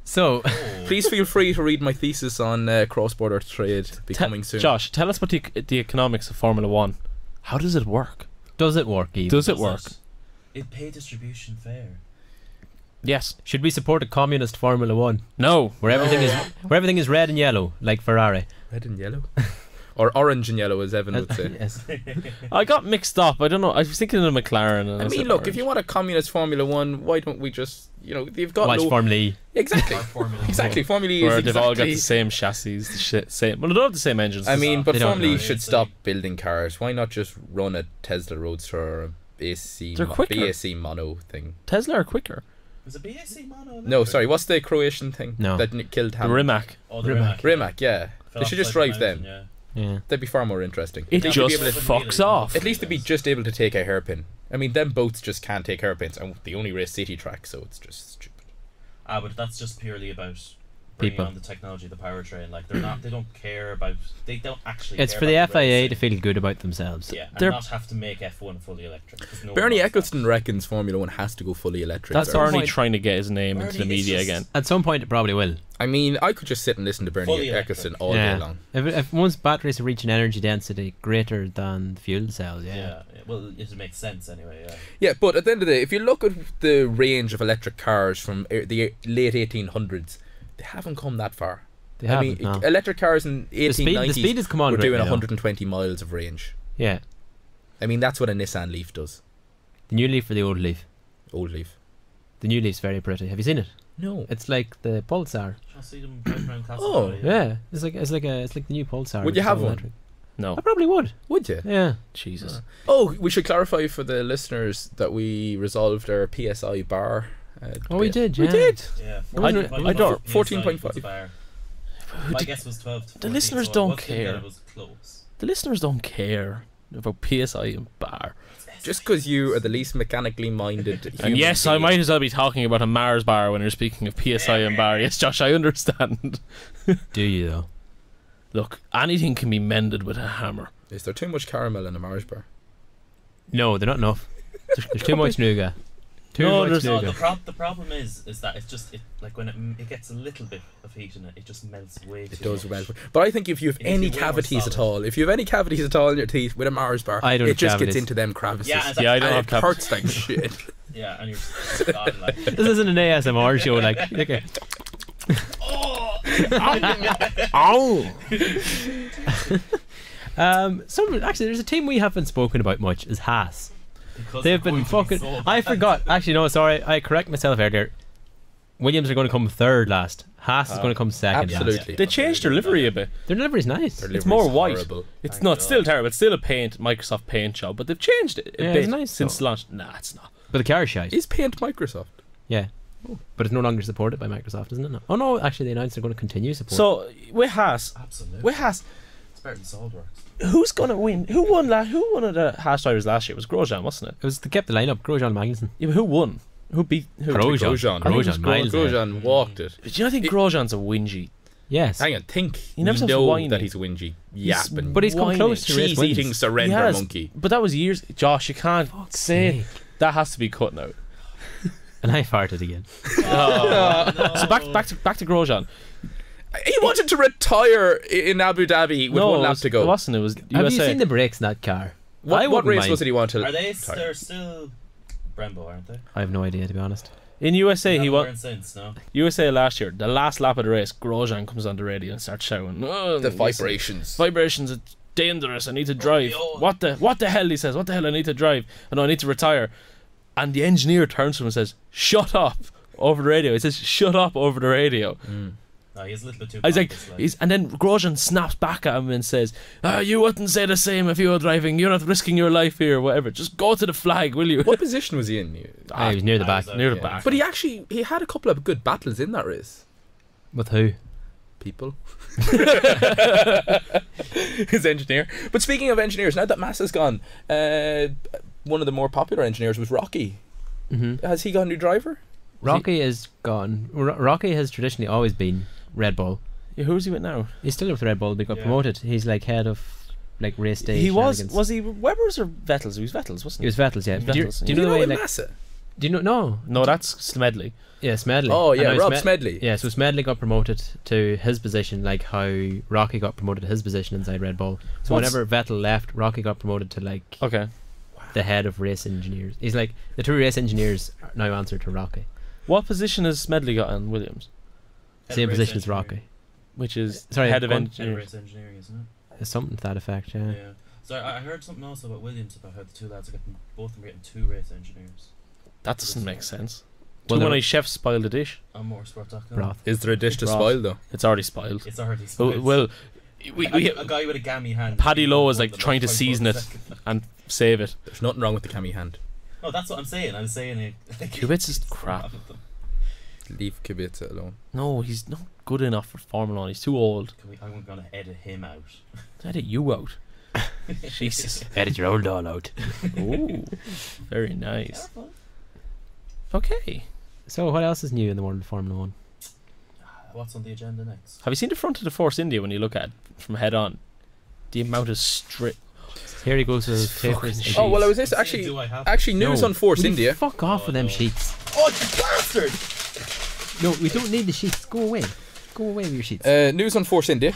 So oh. please feel free to read my thesis on uh, cross-border trade becoming soon. Josh, tell us about the, the economics of Formula One. How does it work? Does it work, Eve? Does it work? It pay distribution fair. Yes. Should we support a communist Formula One? No. Where everything is where everything is red and yellow, like Ferrari. Red and yellow. Or orange and yellow, as Evan would say. Yes. I got mixed up. I don't know. I was thinking of McLaren. And I, I mean, look, orange. If you want a communist Formula One, why don't we just, you know, they've got Watch no... Formula E. Exactly. Formula exactly. Formula E is exactly... they've all got the same chassis, the shit, same... Well, they don't have the same engines. I mean, but Formula E should stop building cars. Why not just run a Tesla Roadster or a B A C, mo B A C Mono thing? Tesla are quicker. Was it B A C Mono? No, sorry. What's the Croatian thing no. that killed Hamilton? The Rimac. Oh, the Rimac. Rimac, yeah. They should just drive them. Yeah. Yeah. That'd be far more interesting. It just fucks off. At least they'd be just able to take a hairpin. I mean, them boats just can't take hairpins, and they only race city tracks, so it's just stupid. Ah, but that's just purely about bringing people on the technology, the powertrain. Like they're not, they don't care about. They don't actually. It's care for about the F I A racing. To feel good about themselves. Yeah, and they're... not have to make F one fully electric. No Bernie Ecclestone reckons Formula One has to go fully electric. That's Bernie trying to get his name Bernie into the media just... again. At some point, it probably will. I mean, I could just sit and listen to Bernie Ecclestone all yeah. day long. If, if once batteries reach an energy density greater than the fuel cells, yeah. yeah. Well, it makes sense anyway. Yeah. Yeah, but at the end of the day, if you look at the range of electric cars from the late eighteen hundreds, they haven't come that far. They I mean, no. electric cars in the eighteen nineties the speed has come on were doing one hundred twenty now. Miles of range. Yeah. I mean, that's what a Nissan Leaf does. The new Leaf or the old Leaf? Old Leaf. The new Leaf's very pretty. Have you seen it? No. It's like the Pulsar. I'll see them around oh, yeah. yeah. It's like it's like a it's like the new Pulsar. Would you have one? Electric. No. I probably would. Would you? Yeah. Jesus. Oh, we should clarify for the listeners that we resolved our P S I bar. Uh, oh, we did. Yeah. We did. Yeah. I, I don't. fourteen point five. My guess was twelve. The listeners don't care. The listeners don't care about P S I and bar. Just because you are the least mechanically minded human and yes being. I might as well be talking about a Mars bar when you're speaking of P S I and bar. Yes, Josh, I understand. Do you though? Look, anything can be mended with a hammer. Is there too much caramel in a Mars bar? No, they're not enough. There's, there's too much nougat. Too no, much there's nougat. No, the, prob the problem is is that it's just it, like when it, it gets a little bit of heat in it, it just melts way it too much. It does melt. But I think if you have it any cavities at all, if you have any cavities at all in your teeth with a Mars bar, I don't it just cavities. Gets into them crevices. Yeah, yeah, I don't and have it hurts like shit. Yeah, and you're just gone, like. This isn't an A S M R show, like, okay. Oh! Ow! um, some actually, there's a team we haven't spoken about much is Haas. Because They've been fucking. Be I forgot. Actually, no, sorry, I correct myself earlier. Williams are going to come third last. Haas uh, is going to come second. Absolutely. Last. They changed their livery a bit. Their livery's nice. Their livery's it's more white. Horrible. It's Thank not God. still terrible. It's still a paint Microsoft paint job, but they've changed it a yeah, bit it's nice, since launch. Nah, it's not. But the car is shite. Is paint Microsoft? Yeah. Oh. But it's no longer supported by Microsoft, isn't it? No. Oh no, actually they announced they're going to continue support. So with Haas, absolutely. With Haas, it's better than SolidWorks. Who's going to win? Who won last? Who won of the Haas drivers last year? It was Grosjean, wasn't it? It was they kept the lineup. Grosjean, Magnussen. Yeah, but who won? Who beat? Who Grosjean. Grosjean. Grosjean, Grosjean, Grosjean walked it. But do you not think it, Grosjean's a whingy? Yes. Hang on, think. You never know whining. that he's whingy. Yapping. He's, but he's whining. come close to race wins. Eating surrender has, monkey. But that was years. Josh, you can't Fuck's say me. That has to be cut now. And I farted again. Oh, no. So back back to back to Grosjean. He wanted to retire in Abu Dhabi with no, one lap to go. It wasn't. It was. U S A. Have you seen the brakes in that car? What, what race mind. was it he wanted? Are they? Retire? They're still Brembo, aren't they? I have no idea, to be honest. In U S A, he won. No. U S A last year, the last lap of the race, Grosjean comes on the radio and starts shouting. Oh, the vibrations. Vibrations. It's dangerous. I need to drive. Oh, what the what the hell? He says. What the hell? I need to drive. And oh, I need to retire. And the engineer turns to him and says, "Shut up!" over the radio. He says, "Shut up!" over the radio. Mm. No, he's a little bit too. I was like, he's, and then Grosjean snaps back at him and says, oh, "You wouldn't say the same if you were driving. You're not risking your life here, or whatever. Just go to the flag, will you?" What position was he in? Ah, he was near the back. Near the yeah. back. But he actually he had a couple of good battles in that race. With who? People. His engineer. But speaking of engineers, now that Massa's gone. Uh, One of the more popular engineers was Rocky. Mm-hmm. Has he got a new driver? Rocky is, is gone. R Rocky has traditionally always been Red Bull. Yeah, who's he with now? He's still with Red Bull. They got yeah. promoted. He's like head of like race day. He was. Was he Webber's or Vettel's? He was Vettel's, wasn't he? He was Vettel's. Yeah. Vettel's, do you, do you know, know the way, like, Massa? Do you know? No. No, that's Smedley. Yeah, Smedley. Oh yeah, Rob Smed Smedley. Yeah, so Smedley got promoted to his position, like how Rocky got promoted to his position inside Red Bull. So What's whenever Vettel left, Rocky got promoted to like. Okay. The head of race engineers. He's like the two race engineers now answer to Rocky. What position has Smedley got in Williams? Head Same position as Rocky, which is sorry head of engineering. Head of engineering, isn't it? Something to that effect, yeah. Yeah. So I heard something also about Williams about how the two lads are getting both of them getting two race engineers. That doesn't make sense. Well, when a chef spoiled a dish. On motorsport dot com. Is there a dish to spoil though? It's already spoiled. It's already spoiled. Well, we, we a, a guy with a gammy hand. Paddy Lowe is like trying to season it and save it. There's nothing wrong with the cammy hand. Oh, that's what I'm saying. I'm saying it. Kravitz is crap. Leave Kravitz alone. No, he's not good enough for Formula One. He's too old. Can we, I'm going to edit him out. Edit you out. Jesus. Edit your old doll out. Ooh, very nice. Careful. Okay. So, what else is new in the world of Formula One? what's on the agenda next. Have you seen the front of the Force India when you look at it from head on? The amount of strip. Here he goes to the papers. Oh, well, I was this actually actually news no. on Force Will India. Fuck off oh, with them no. sheets. Oh, you bastard! No, we don't need the sheets. Go away. Go away with your sheets. Uh, news on Force India.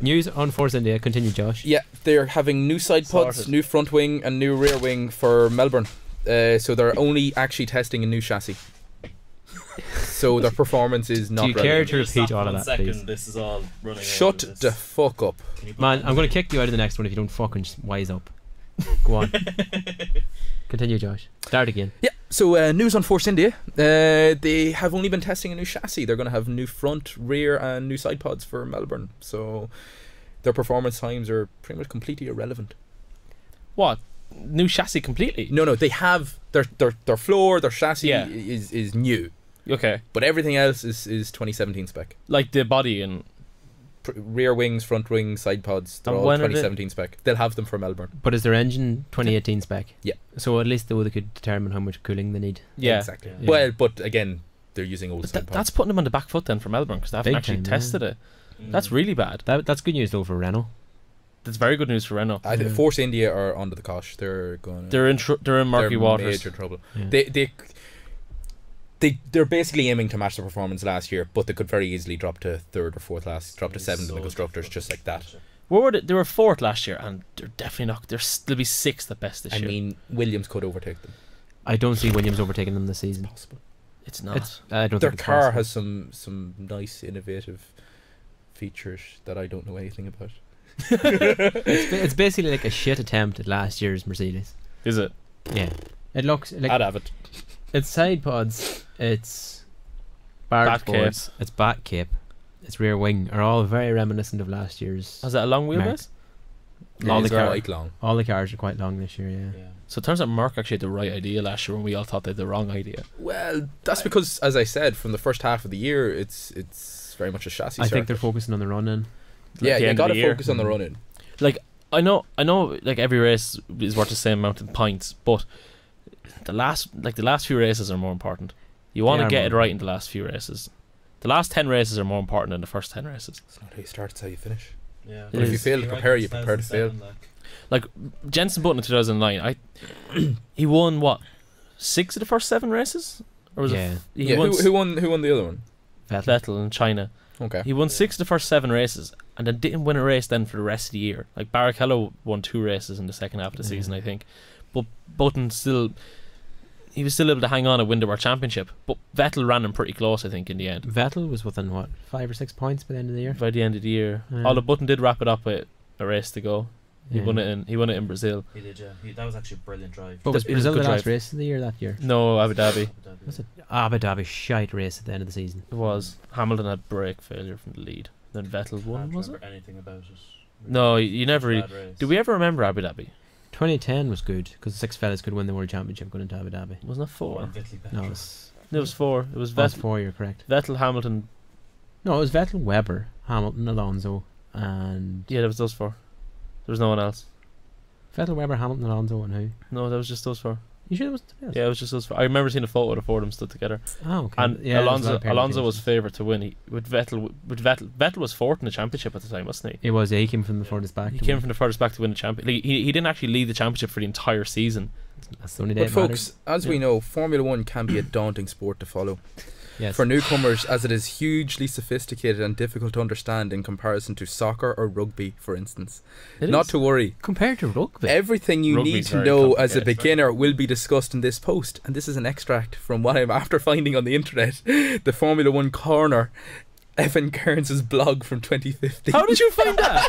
News on Force India. Continue, Josh. Yeah, they're having new side pods, Sorted. new front wing, and new rear wing for Melbourne. Uh, so they're only actually testing a new chassis. So their performance is not. Do you relevant. care to repeat all of that, second, please? This is all running. Shut the fuck up, man! I'm going to kick you out of the next one if you don't fucking wise up. Go on. Continue, Josh. Start again. Yeah. So uh, news on Force India. Uh, they have only been testing a new chassis. They're going to have new front, rear, and new side pods for Melbourne. So their performance times are pretty much completely irrelevant. What? New chassis completely? No, no. They have their their their floor, their chassis yeah. is is new. Okay, but everything else is is twenty seventeen spec. Like the body and P rear wings, front wings, side pods. They're all twenty seventeen they? spec. They'll have them for Melbourne. But is their engine twenty eighteen spec? Yeah. So at least they could determine how much cooling they need. Yeah, exactly. Yeah. Well, but again, they're using old. But side that, pods. That's putting them on the back foot then for Melbourne because they haven't Big actually time, tested yeah. it. Mm. That's really bad. That, that's good news though for Renault. That's very good news for Renault. I think yeah. Force India are under the cosh. They're going. They're in. Tr they're in murky they're waters. Major trouble. Yeah. They they. They, they're basically aiming to match the performance last year, but they could very easily drop to third or fourth last, drop to seventh so in the constructors, just like that. Where were they? They were fourth last year, and they're definitely not. They're, they'll be sixth at best this I year. I mean, Williams could overtake them. I don't see Williams overtaking them this season. It's possible. It's not. It's, I don't Their think it's car possible. has some some nice innovative features that I don't know anything about. it's, it's basically like a shit attempt at last year's Mercedes. Is it? Yeah. It looks like I'd have it. It's side pods, it's barred boards, it's back cape, it's rear wing are all very reminiscent of last year's. Is that a long wheelbase? Yeah, all the cars long. All the cars are quite long this year, yeah. yeah. So it turns out Merck actually had the right idea last year when we all thought they had the wrong idea. Well, that's because, as I said, from the first half of the year, it's it's very much a chassis. I circuit. think they're focusing on the run-in. Like yeah, you got to focus on the run-in. Like I know, I know, like every race is worth the same amount of points, but. The last, like the last few races are more important. You want to get it right in the last few races. The last ten races are more important than the first ten races. It's not how you start, it's how you finish. Yeah. But if you fail to prepare, you prepare to fail. Like Jenson Button in two thousand nine, I he won what six of the first seven races, or was yeah. it yeah. Won who, who won? Who won the other one? Vettel in China. Okay. He won yeah. six of the first seven races, and then didn't win a race then for the rest of the year. Like Barrichello won two races in the second half of the yeah. season, I think, but Button still. He was still able to hang on and win the World Championship, but Vettel ran him pretty close, I think, in the end. Vettel was within, what, five or six points by the end of the year? By the end of the year. Yeah. Although Button did wrap it up with a race to go. He yeah. won it in He won it in Brazil. He did, yeah. He, that was actually a brilliant drive. But was it Brazil was the last drive. race of the year that year? No, Abu Dhabi. Abu Dhabi. Was it Abu Dhabi shite race at the end of the season? It was. Hamilton had brake failure from the lead. Then Vettel won, I can't was remember it? anything about it. Really no, you never really... Race. Do we ever remember Abu Dhabi? twenty ten was good because six fellas could win the World Championship going into Abu Dhabi. Wasn't that four? No, it was, it was four. It was Vettel. That's four. You're correct. Vettel, Hamilton. No, it was Vettel, Webber, Hamilton, Alonso, and yeah, there was those four. There was no one else. Vettel, Webber, Hamilton, Alonso, and who? No, that was just those four. You sure it was? Yeah, it was just those four. I remember seeing a photo of the four of them stood together. Oh, okay. And yeah, Alonso, was Alonso was favourite to win. He, with Vettel, with Vettel, Vettel was fourth in the championship at the time, wasn't he? He was. Yeah, he came from the furthest back. He came win. from the furthest back to win the championship. Like, he he didn't actually lead the championship for the entire season. That's the only day. But folks, as yeah. we know, Formula One can be a daunting sport to follow. Yes. For newcomers, as it is hugely sophisticated and difficult to understand in comparison to soccer or rugby, for instance. It Not is. to worry. Compared to rugby? Everything you Rugby's need to know as a beginner right? will be discussed in this post. And this is an extract from what I'm after finding on the internet. The Formula One Corner, Evan Kearns' blog from twenty fifteen. How did you find that?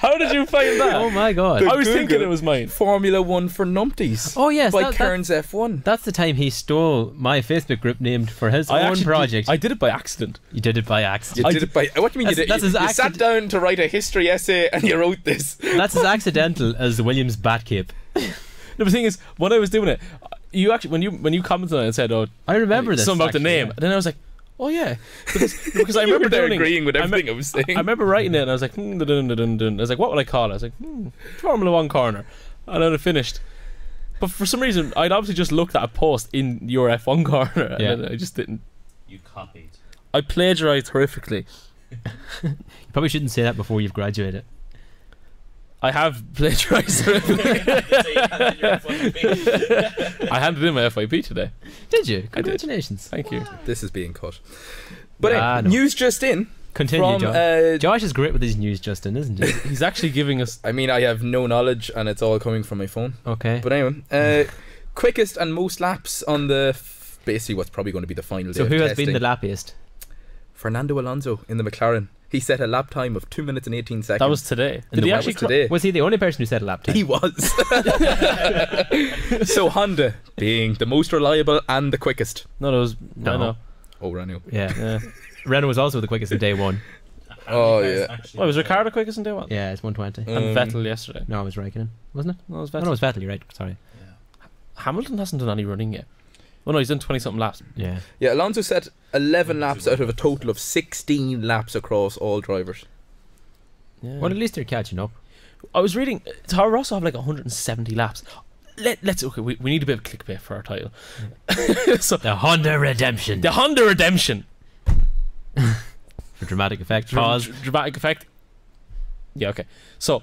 How did you find that? Oh my god. But I was Google thinking it was mine. Formula One for Numpties. Oh yes. By that, Kearns that, F one. That's the time he stole my Facebook group named for his I own project. Did, I did it by accident. You did it by accident. You did it by... What do you mean that's, you did that's you, as you sat down to write a history essay and you wrote this. That's as accidental as the Williams Batcape. No, the thing is, when I was doing it, you actually... When you, when you commented on it and said, oh... I remember this. Something about actually, the name. Yeah. And then I was like... Oh yeah, because, because I remember doing, agreeing with everything I, me I was saying. I remember writing it, and I was like, hmm, dun, dun, dun, dun. I was like, what would I call it? I was like, hmm, Formula One Corner, and I'd have finished. But for some reason, I'd obviously just looked at a post in your F one corner, and yeah. I just didn't You copied. I plagiarized horrifically. You probably shouldn't say that before you've graduated. I have plagiarized horrifically. I handed in my F Y P today. Did you? Congratulations. Did. Thank you. This is being cut. But nah, hey, no. News just in. Continue, Josh. Uh, Josh is great with his news, Justin, isn't he? He's actually giving us... I mean, I have no knowledge and it's all coming from my phone. Okay. But anyway, uh, quickest and most laps on the... F basically what's probably going to be the final day of testing. So who has been the lappiest? Fernando Alonso in the McLaren. He set a lap time of two minutes and eighteen seconds. That was today. Did he actually was, today. was he the only person who set a lap time? He was. So Honda being the most reliable and the quickest. No, that was... No, no. Oh, Renault. Yeah. Yeah. Renault was also the quickest in day one. Oh, yeah. Well, was Ricardo quickest in day one? Yeah, it's one twenty. Um, and Vettel yesterday. No, it was Raikkonen, wasn't it? No, it was Vettel. Oh, no, it was Vettel, you're right. Sorry. Yeah. Hamilton hasn't done any running yet. Well, no, he's done twenty-something laps. Yeah. Yeah, Alonso set eleven laps out of a total of sixteen laps across all drivers. Yeah. Well, at least they're catching up. I was reading, Toro Rosso have like one hundred seventy laps. Let, let's okay. We, we need a bit of clickbait for our title. Yeah. So, the Honda Redemption. The Honda Redemption. For dramatic effect. Pause. Dr dramatic effect. Yeah. Okay. So,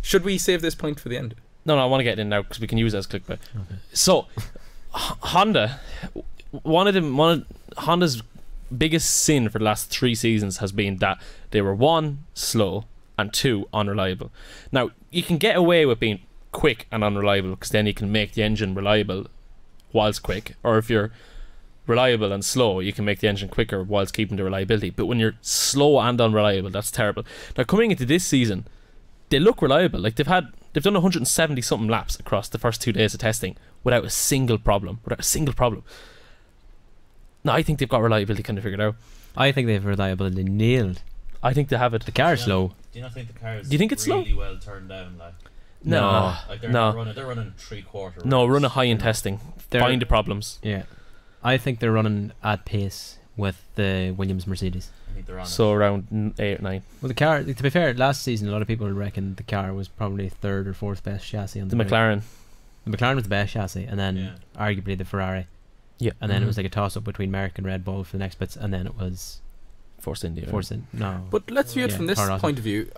should we save this point for the end? No, no. I want to get it in now because we can use it as clickbait. Okay. So, Honda. One of them. One of Honda's biggest sin for the last three seasons has been that they were one, slow, and two, unreliable. Now you can get away with being quick and unreliable because then you can make the engine reliable whilst quick, or if you're reliable and slow you can make the engine quicker whilst keeping the reliability. But when you're slow and unreliable, that's terrible. Now coming into this season they look reliable. Like they've had they've done one hundred seventy something laps across the first two days of testing without a single problem without a single problem now I think they've got reliability kind of figured out. I think they've reliability nailed. I think they have it. The car is slow. Do you not think the car is really slow? Well turned down, like No, no. Like they're, no. Running, they're running three quarter. Runs. No, run a high in testing. They're, Find the problems. Yeah, I think they're running at pace with the Williams Mercedes. I think they're on so it. around eight or nine. Well, the car. To be fair, last season a lot of people reckon the car was probably third or fourth best chassis on the, the McLaren. The McLaren was the best chassis, and then yeah. arguably the Ferrari. Yeah, and then mm-hmm. it was like a toss up between Merck and Red Bull for the next bits, and then it was Force India. Force India. No. But let's view it yeah, from this point of view.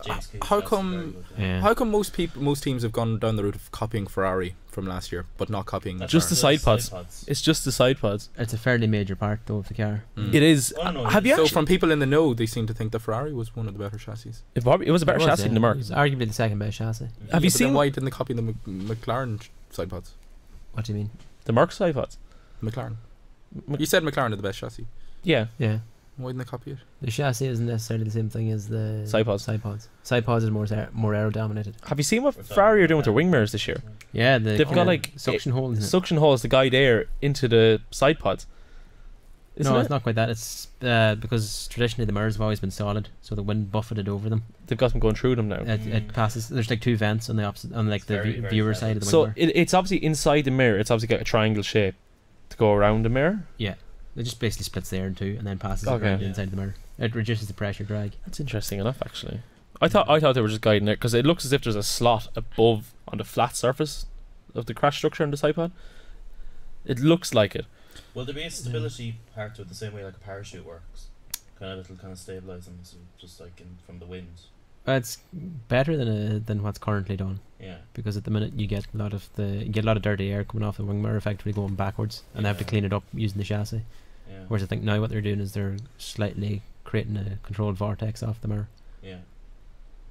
How come? Yeah. How come most people, most teams have gone down the route of copying Ferrari from last year, but not copying the just car. the side pods. side pods? It's just the side pods. It's a fairly major part though of the car. Mm. It is. Well, no, have you? So from people in the know, they seem to think the Ferrari was one of the better chassis. It, probably, it was a better it was, chassis yeah. than the Merc. It was arguably the second best chassis. Yeah. Have yeah, you seen? Then why didn't they copy the M McLaren side pods? What do you mean? The Merc side pods. McLaren. M you said McLaren are the best chassis. Yeah. Yeah. Why didn't they copy it? The chassis isn't necessarily the same thing as the side pods. Side pods. Side pods is more more aero dominated. Have you seen what Ferrari are doing with their wing mirrors this year? Yeah, the they've got like suction holes. Suction holes to guide air into the side pods. Isn't no, it? It's not quite that. It's uh, because traditionally the mirrors have always been solid, so the wind buffeted over them. They've got them going through them now. It, mm. it passes. There's like two vents on the opposite, on like it's the very, viewer very side of the so mirror. So it, it's obviously inside the mirror. It's obviously got a triangle shape to go around the mirror. Yeah. It just basically splits the air in two and then passes okay. it around yeah. inside the mirror. It reduces the pressure drag. That's interesting enough, actually. I thought I thought they were just guiding it because it looks as if there's a slot above on the flat surface of the crash structure on the side pod. It looks like it. Will there be a stability yeah. part to it the same way like a parachute works? Kind of it'll kind of stabilise them, so just like in, from the wind. Uh, it's better than a, than what's currently done. Yeah. Because at the minute you get a lot of the you get a lot of dirty air coming off the wing mirror, effectively going backwards, and yeah. they have to clean it up using the chassis. Yeah. Whereas I think now what they're doing is they're slightly creating a controlled vortex off the mirror. Yeah.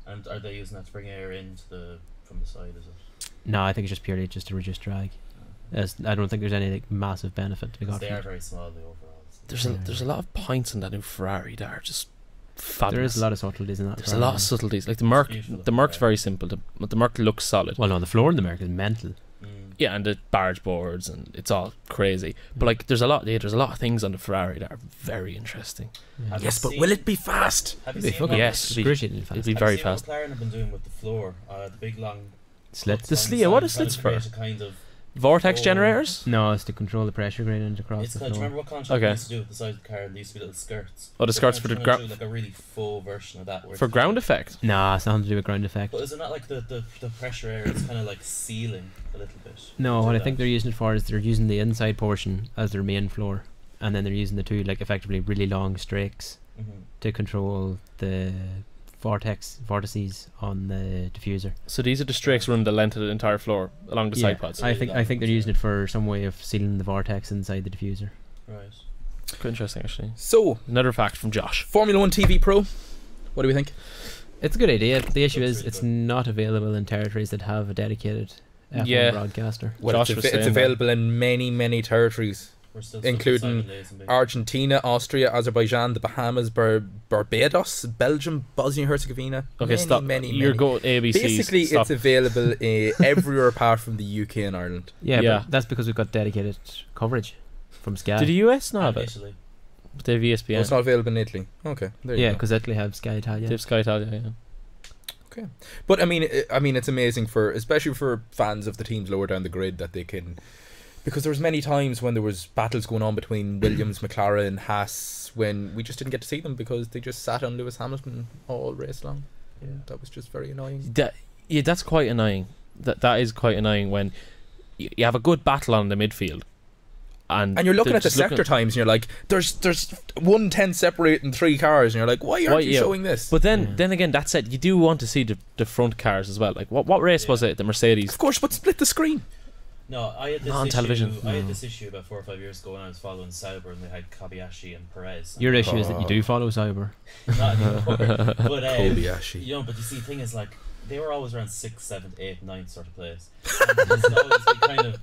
And are they using that to bring air into the from the side? Is it? No, I think it's just purely just to reduce drag. Okay. I don't think there's any like, massive benefit to be got. They from are it. very small the overalls. There's yeah. a, there's a lot of points in that new Ferrari that are just fabulous. There is a lot of subtleties in that. There's Ferrari. a lot of subtleties. Like the Merc, the Merc's very simple. The the Merc looks solid. Well, no, the floor in the Merc is mental. Yeah, and the barge boards and it's all crazy. But like, there's a lot. Yeah, there's a lot of things on the Ferrari that are very interesting. Yeah. Yes, but will it be fast? Have you seen what yes, it'll be, it'll be very fast. What McLaren have been doing with the floor, uh, the big long slits. The slit. What are slits for? Kind of vortex floor. generators? No, it's to control the pressure gradient across it's the like, floor. Do you remember what contract okay. used to do with the side of the car? There used to be little skirts. Oh, the skirts for the ground. Like a really full version of that. For ground effect? Nah, it's nothing to do with ground effect. But isn't that like the the, the pressure air? It's kind of like sealing a little bit. No, what I think they're using it for is they're using the inside portion as their main floor, and then they're using the two like effectively really long strakes mm-hmm. to control the vortex vortices on the diffuser. So these are the strakes running the length of the entire floor along the yeah, side pods. I think I think they're using it for some way of sealing the vortex inside the diffuser. Right. Quite interesting, actually. So another fact from Josh. Formula One T V Pro. What do we think? It's a good idea. The issue is it's not available in territories that have a dedicated F one yeah. broadcaster. Well, Josh it's, av it's available that. in many, many territories, including Argentina, Austria, Azerbaijan, the Bahamas, Bar Barbados, Belgium, Bosnia and Herzegovina. Okay, many, stop. Many, You're many. going A B Cs. Basically, stop. It's available uh, everywhere apart from the U K and Ireland. Yeah, yeah. But that's because we've got dedicated coverage from Sky. Did the U S not have it? But they have E S P N. Oh, it's not available in Italy. Okay, there you yeah, because Italy have Sky Italia. They have Sky Italia, yeah. Okay, but I mean, I mean, it's amazing for, especially for fans of the teams lower down the grid, that they can, because there was many times when there was battles going on between Williams, McLaren, Haas, when we just didn't get to see them because they just sat on Lewis Hamilton all race long. Yeah, that was just very annoying. That, yeah, that's quite annoying. That that is quite annoying when you, you have a good battle on the midfield. And, and you're looking at the sector times, and you're like, "There's there's one ten separating three cars," and you're like, "Why aren't why, you yeah. showing this?" But then, yeah. then again, that said, you do want to see the the front cars as well. Like, what what race yeah. was it? The Mercedes, of course, but split the screen. No, I had this on issue, television. I had this issue about four or five years ago when I was following Sauber, and they had Kobayashi and Perez. And Your issue oh. is that you do follow Sauber. Not anymore. But, um, Kobayashi. You know, but you see, the thing is, like, they were always around sixth, seventh, eighth, ninth sort of place. And it's always the kind of.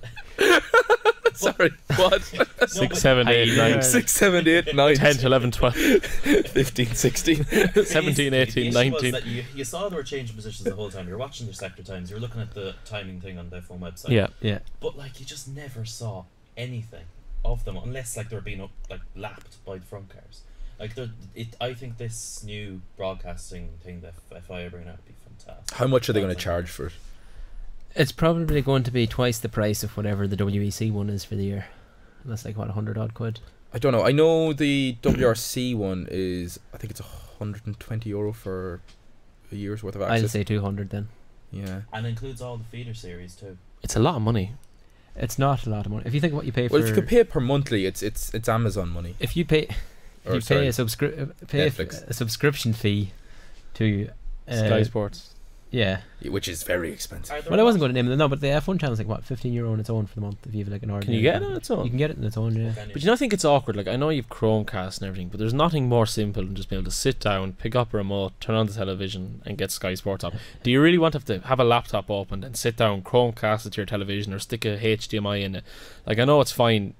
But, Sorry, what? No, six, seven, eight, nine. six, seven, eight, nine. ten, eleven, twelve. fifteen, sixteen. seventeen, eighteen, nineteen. You, you saw they were changing positions the whole time. You were watching their sector times. You were looking at the timing thing on the F one website. Yeah, yeah. But, like, you just never saw anything of them unless, like, they were being, like, lapped by the front cars. Like, it, I think this new broadcasting thing that F I A are bringing out would be fantastic. How much are they going to charge for it? It's probably going to be twice the price of whatever the W E C one is for the year. That's like, what, a hundred odd quid? I don't know. I know the W R C one is, I think it's a hundred and twenty euro for a year's worth of access. I'd say two hundred then. Yeah. And includes all the feeder series too. It's a lot of money. It's not a lot of money. If you think what you pay for... Well, if you could pay per monthly, it's it's it's Amazon money. If you pay, or, you sorry, pay, a, subscri pay Netflix. a subscription fee to... Uh, Sky Sports. Yeah, which is very expensive. Well, I wasn't going to name them. No, but the F one channel is like, what, fifteen euro on its own for the month. If you have like an hour, can you get it on its own? You can get it on its own, yeah. But you know, I think it's awkward. Like, I know you've Chromecast and everything, but there's nothing more simple than just being able to sit down, pick up a remote, turn on the television, and get Sky Sports up. Do you really want to have to have a laptop open and sit down, Chromecast it to your television, or stick a H D M I in it? Like, I know it's fine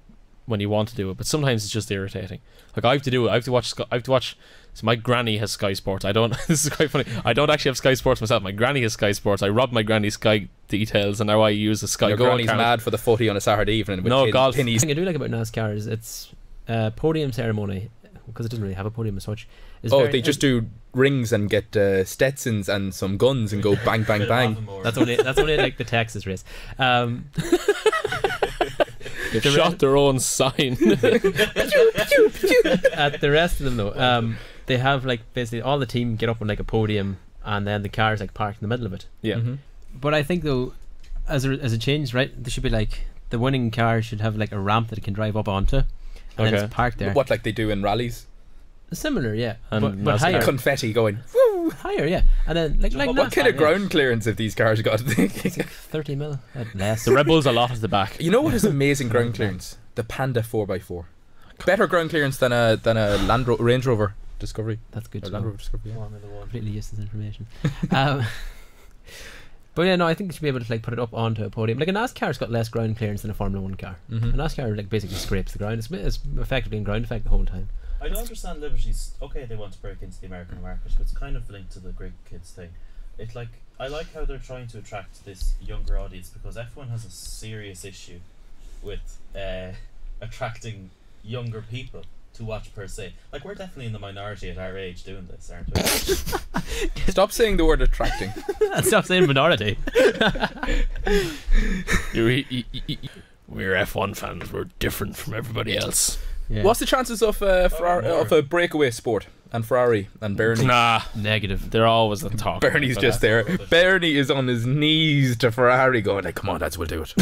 when you want to do it, but sometimes it's just irritating. Like, I have to do it. I have to watch. Sky I have to watch. So my granny has Sky Sports. I don't. This is quite funny. I don't actually have Sky Sports myself. My granny has Sky Sports. I robbed my granny's Sky details, and now I use the Sky. Your Go granny's account. Mad for the footy on a Saturday evening. With no golf. The thing I do like about NASCAR is its uh, podium ceremony, because it doesn't really have a podium as such. Oh, they just do rings and get uh, Stetsons and some guns and go bang, bang, bang. That's only. That's only like the Texas race. Um, They've the shot their own sign. At the rest of them though, um, they have like basically all the team get up on like a podium, and then the car is like parked in the middle of it. Yeah. Mm-hmm. But I think though, as a, as a change, right, there should be like the winning car should have like a ramp that it can drive up onto, and okay. then it's parked there. What, like they do in rallies? Similar, yeah, and but, but higher. Confetti going woo, higher, yeah, and then like, like what, what kind of ground yeah. clearance have these cars got? It's like thirty mil at less. The Red Bull's a lot at the back. You know what is amazing ground clearance? The Panda four by four. Better ground clearance than a than a Land Ro Range Rover Discovery. That's good. Or Land Rover Discovery. Yeah. Completely useless information. um, but yeah, no, I think you should be able to like put it up onto a podium. Like a NASCAR's got less ground clearance than a Formula One car. Mm-hmm. A NASCAR like basically scrapes the ground. It's, it's effectively in ground effect the whole time. I don't understand Liberty's. Okay, they want to break into the American market, but it's kind of linked to the Greek kids thing. It's like, I like how they're trying to attract this younger audience, because F one has a serious issue with uh, attracting younger people to watch per se. Like, we're definitely in the minority at our age doing this, aren't we? Stop saying the word attracting. Stop saying minority. We're F one fans. We're different from everybody else. Yeah. What's the chances of, uh, oh, of a breakaway sport? and Ferrari and Bernie. Nah, negative. They're always the top. Bernie's just there. Rubbish. Bernie is on his knees to Ferrari, going like, "Come on, lads, we'll do it."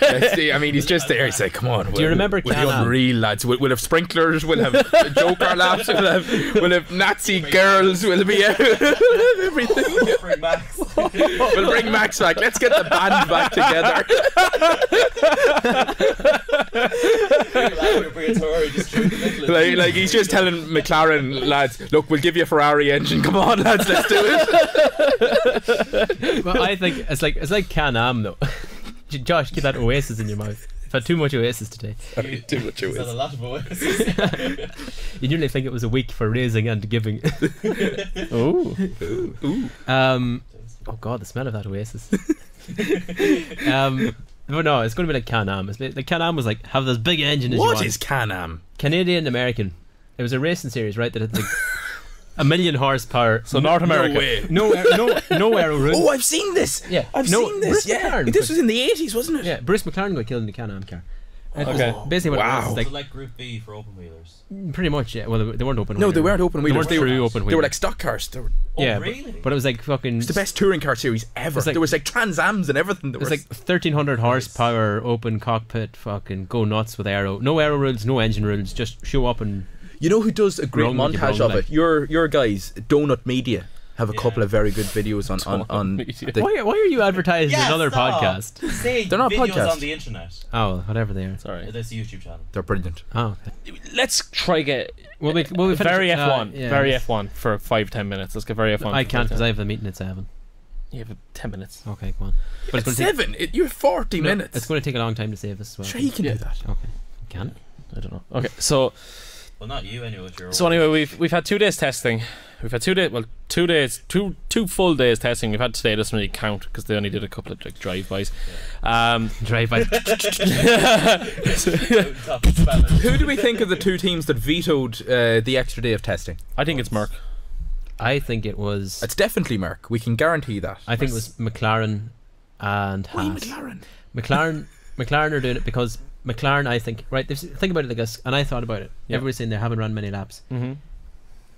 Let's see, I mean, he's just there. He's like, "Come on." We'll, do you remember? We'll be unreal, lads. We'll, we'll have sprinklers. We'll have joker laps. We'll have, we'll have Nazi girls. We'll be everything. We'll bring Max. We'll bring Max back. Let's get the band back together. like, like he's just telling McLaren, lads, look, we'll give you a Ferrari engine, come on lads, let's do it. Well, I think it's like it's like Can-Am though. Josh, get that Oasis in your mouth. I've had too much Oasis today. I mean, too much Oasis. I've had a lot of Oasis. You nearly think it was a week for raising and giving. Oh. Ooh. Ooh. Um, oh god, the smell of that Oasis. um, no, no, it's going to be like Can-Am. Like Can-Am was like, have this big engine as you want. What is Can-Am? Canadian American. It was a racing series, right? That had like a million horsepower. So North America. No way. No, no, no aero room. Oh, I've seen this. Yeah, I've no, seen this. Bruce yeah, McLaren, this was in the eighties, wasn't it? Yeah, Bruce McLaren got killed in the Can-Am car. It okay. Basically, what wow. it was like, so like Group B for open wheelers. Pretty much, yeah. Well, they weren't open. No, wheelers. they weren't open wheelers. They, they, were, open wheelers. They were like stock cars. They were, oh, yeah, really? But, but it was like fucking. It was the best touring car series ever. Was like, there was like Trans Ams and everything. There was, was like thirteen hundred horsepower, open cockpit, fucking go nuts with aero. No aero rules, no engine rules. Just show up and. You know who does a great montage of it? Your your guys, Donut Media. Have a yeah. couple of very good videos on on, on the why, why are you advertising yes, another stop. podcast? Say they're not videos podcasts on the internet. Oh, whatever they are. Sorry, that's a YouTube channel. They're brilliant. Oh, okay. Let's try get we'll be we'll be very F one, uh, yeah. very F one for five ten minutes. Let's get very F one. I can't because I have a meeting at seven. You have ten minutes. Okay, come on. But it's, it's seven. Take, it, you're forty no, minutes. It's going to take a long time to save us. Well, sure, you can yeah. do that. Okay, can it? I don't know. Okay, so. Well, not you anyway. You're so anyway, we've we've had two days testing. We've had two days, well, two days, two two full days testing. We've had today doesn't really count because they only did a couple of like drive-bys. Yeah. Um, drive-bys. Who do we think of the two teams that vetoed uh, the extra day of testing? I think it's Merck. I think it was. It's definitely Merck. We can guarantee that. I think it was McLaren and Haas. Why McLaren? McLaren, McLaren are doing it because. McLaren, I think, right? Think about it like this, and I thought about it. Yeah. Everybody's saying they haven't run many laps. Mm-hmm.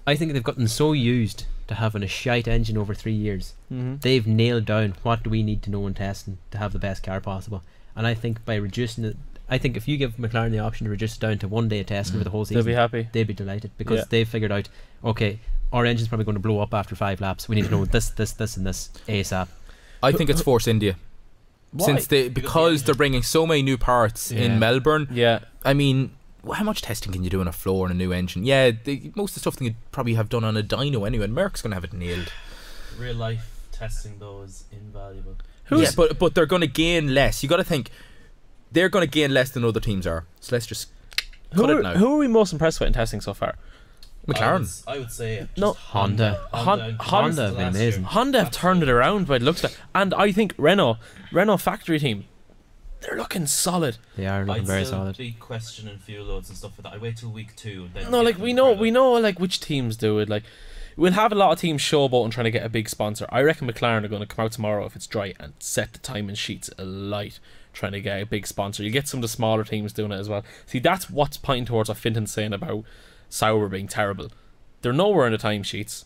I think they've gotten so used to having a shite engine over three years. Mm-hmm. They've nailed down what do we need to know in testing to have the best car possible. And I think by reducing it, I think if you give McLaren the option to reduce it down to one day of testing mm-hmm. for the whole season, they'll be happy. They'd be delighted because yeah. they've figured out, okay, our engine's probably going to blow up after five laps. We need to know this, this, this, and this ASAP. I think it's Force India. Why? Since they because they're bringing so many new parts yeah. in Melbourne. Yeah, I mean, how much testing can you do on a floor and a new engine? Yeah, they, most of the stuff they could probably have done on a dyno anyway. And Merck's gonna have it nailed. Real life testing though is invaluable. Who's yeah, but but they're gonna gain less. You got to think they're gonna gain less than other teams are. So let's just who cut are, it now. Who are we most impressed with in testing so far? McLaren. I would, I would say no. Honda. Honda. Honda, Honda have been amazing. Year. Honda have Absolutely. turned it around by the looks like, and I think Renault, Renault factory team, they're looking solid. They are looking I'd very still solid. Be questioning fuel loads and stuff for that. I wait till week two. And then no, like we know, Renault. we know, like which teams do it. Like we'll have a lot of teams showboating trying to get a big sponsor. I reckon McLaren are going to come out tomorrow if it's dry and set the time and sheets alight. Trying to get a big sponsor. You get some of the smaller teams doing it as well. See, that's what's pointing towards what Finton's saying about Sauber being terrible. They're nowhere in the timesheets,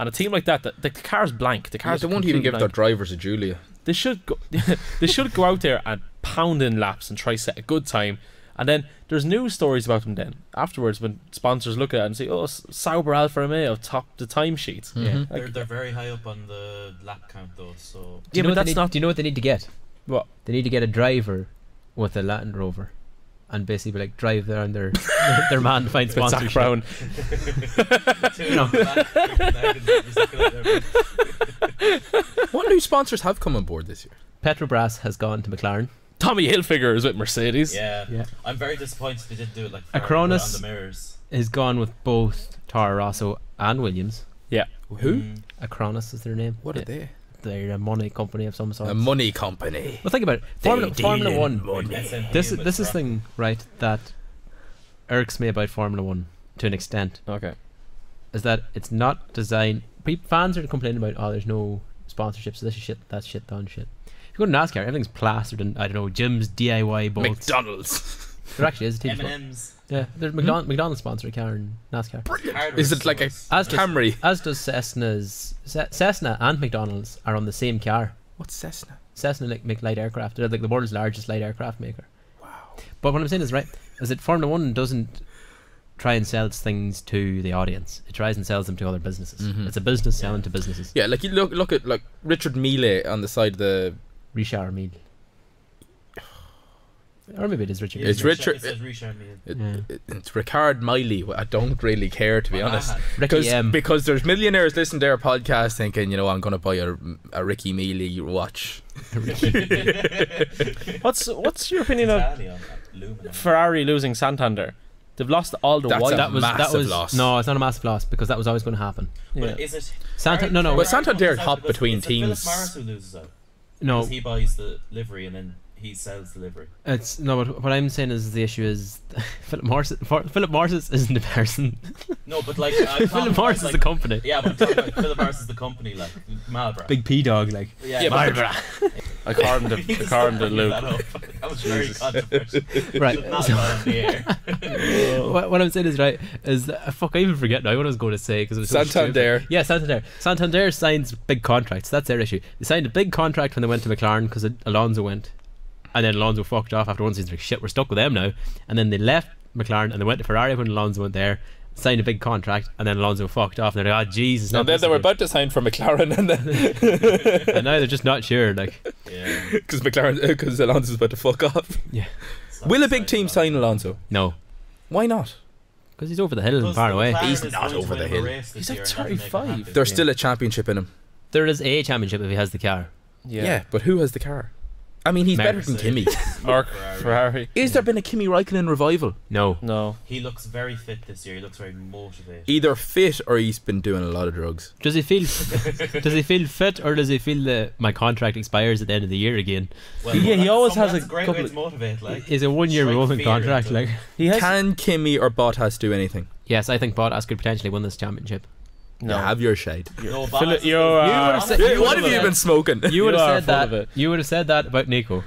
and a team like that, the, the car's blank. The cars yeah, they won't even give blank. their drivers a Julia. They should go. They should go out there and pound in laps and try set a good time. And then there's news stories about them then afterwards when sponsors look at it and say, "Oh, Sauber Alfa Romeo topped the timesheets." Yeah, like, they're, they're very high up on the lap count though. So yeah, you know but that's need, not. Do you know what they need to get? What they need to get a driver with a Land Rover. And basically, like drive there and their their, their man finds sponsorship. Zach Brown. No. What new sponsors have come on board this year? Petrobras has gone to McLaren. Tommy Hilfiger is with Mercedes. Yeah, yeah. I'm very disappointed they didn't do it like Acronis on the mirrors. Is gone with both Toro Rosso and Williams. Yeah. Who? Mm. Acronis is their name. What yeah. are they? They're a money company of some sort. A money company. Well, think about it. Formula, Formula One. Money. This is this is thing right that irks me about Formula One to an extent. Okay. Is that it's not designed. People, fans are complaining about oh, there's no sponsorships. So this is shit. That's shit. Done shit. If you go to NASCAR, everything's plastered and I don't know Jim's D I Y bolts. McDonald's. There actually is a team M and M's. Yeah, there's McDonald's, McDonald's sponsor a car in NASCAR. Brilliant. Is it like a as Camry? Does, as does Cessna's. Ce Cessna and McDonald's are on the same car. What's Cessna? Cessna like make light aircraft. They're like the world's largest light aircraft maker. Wow. But what I'm saying is right is that Formula One doesn't try and sell things to the audience. It tries and sells them to other businesses. Mm-hmm. It's a business selling yeah. to businesses. Yeah, like you look look at like Richard Mille on the side of the Richard Mille. Or maybe it is Richard. It's Richard. It, Richard it, yeah. it, it's Ricard Miley. I don't really care, to be well, honest, because because there's millionaires listening to our podcast thinking, you know, I'm going to buy a a Ricky Miley watch. what's what's your opinion exactly of on Ferrari losing Santander? They've lost all the. That's white. A that was massive that was, loss. No, it's not a massive loss because that was always going to happen. Well, yeah. is it? Santa, no, no. But Santander hop between it's teams. Philip Morris who loses though. No, he buys the livery and then. He sells delivery. It's no, but what I'm saying is the issue is Philip Morris. Philip Morris isn't a person. No, but like uh, Philip Morris like, is the company. Yeah, but like, Philip Morris is the company, like Marlboro. Big P dog, like yeah, yeah Marlboro. I carved him. I carved him. Luke. That, that was very controversial. Right. Not on the air. What, what I'm saying is right is uh, fuck. I even forget now what I was going to say because it was so Santander. Stupid. Yeah, Santander. Santander signs big contracts. That's their issue. They signed a big contract when they went to McLaren because Alonso went. And then Alonso fucked off after one season. Like, shit, we're stuck with them now. And then they left McLaren and they went to Ferrari when Alonso went there, signed a big contract, and then Alonso fucked off. And they're like, oh, Jesus. And then they were about to sign for McLaren, and then and now they're just not sure, like, because yeah. McLaren, because Alonso's about to fuck off. Yeah. Will a big team sign Alonso? No. Why not? Because he's over the hill and far away. He's not over the hill. He's like thirty-five. There's still a championship in him. There is a championship if he has the car. Yeah, yeah, but who has the car? I mean, he's Mercedes. better than Kimi. Mark Ferrari. Ferrari. Is there been a Kimi Raikkonen revival? No. No. He looks very fit this year. He looks very motivated. Either fit or he's been doing a lot of drugs. Does he feel? does he feel fit or does he feel that uh, my contract expires at the end of the year again? Well, yeah, well, he always has a great couple way to motivate. Like is a one-year rolling contract. Like he has. Can Kimi or Bottas do anything? Yes, I think Bottas could potentially win this championship. No. Yeah, have your shade. No, Phillip, you're, uh, you have said, you what have you been smoking? You would have said that. You would have said that about Nico.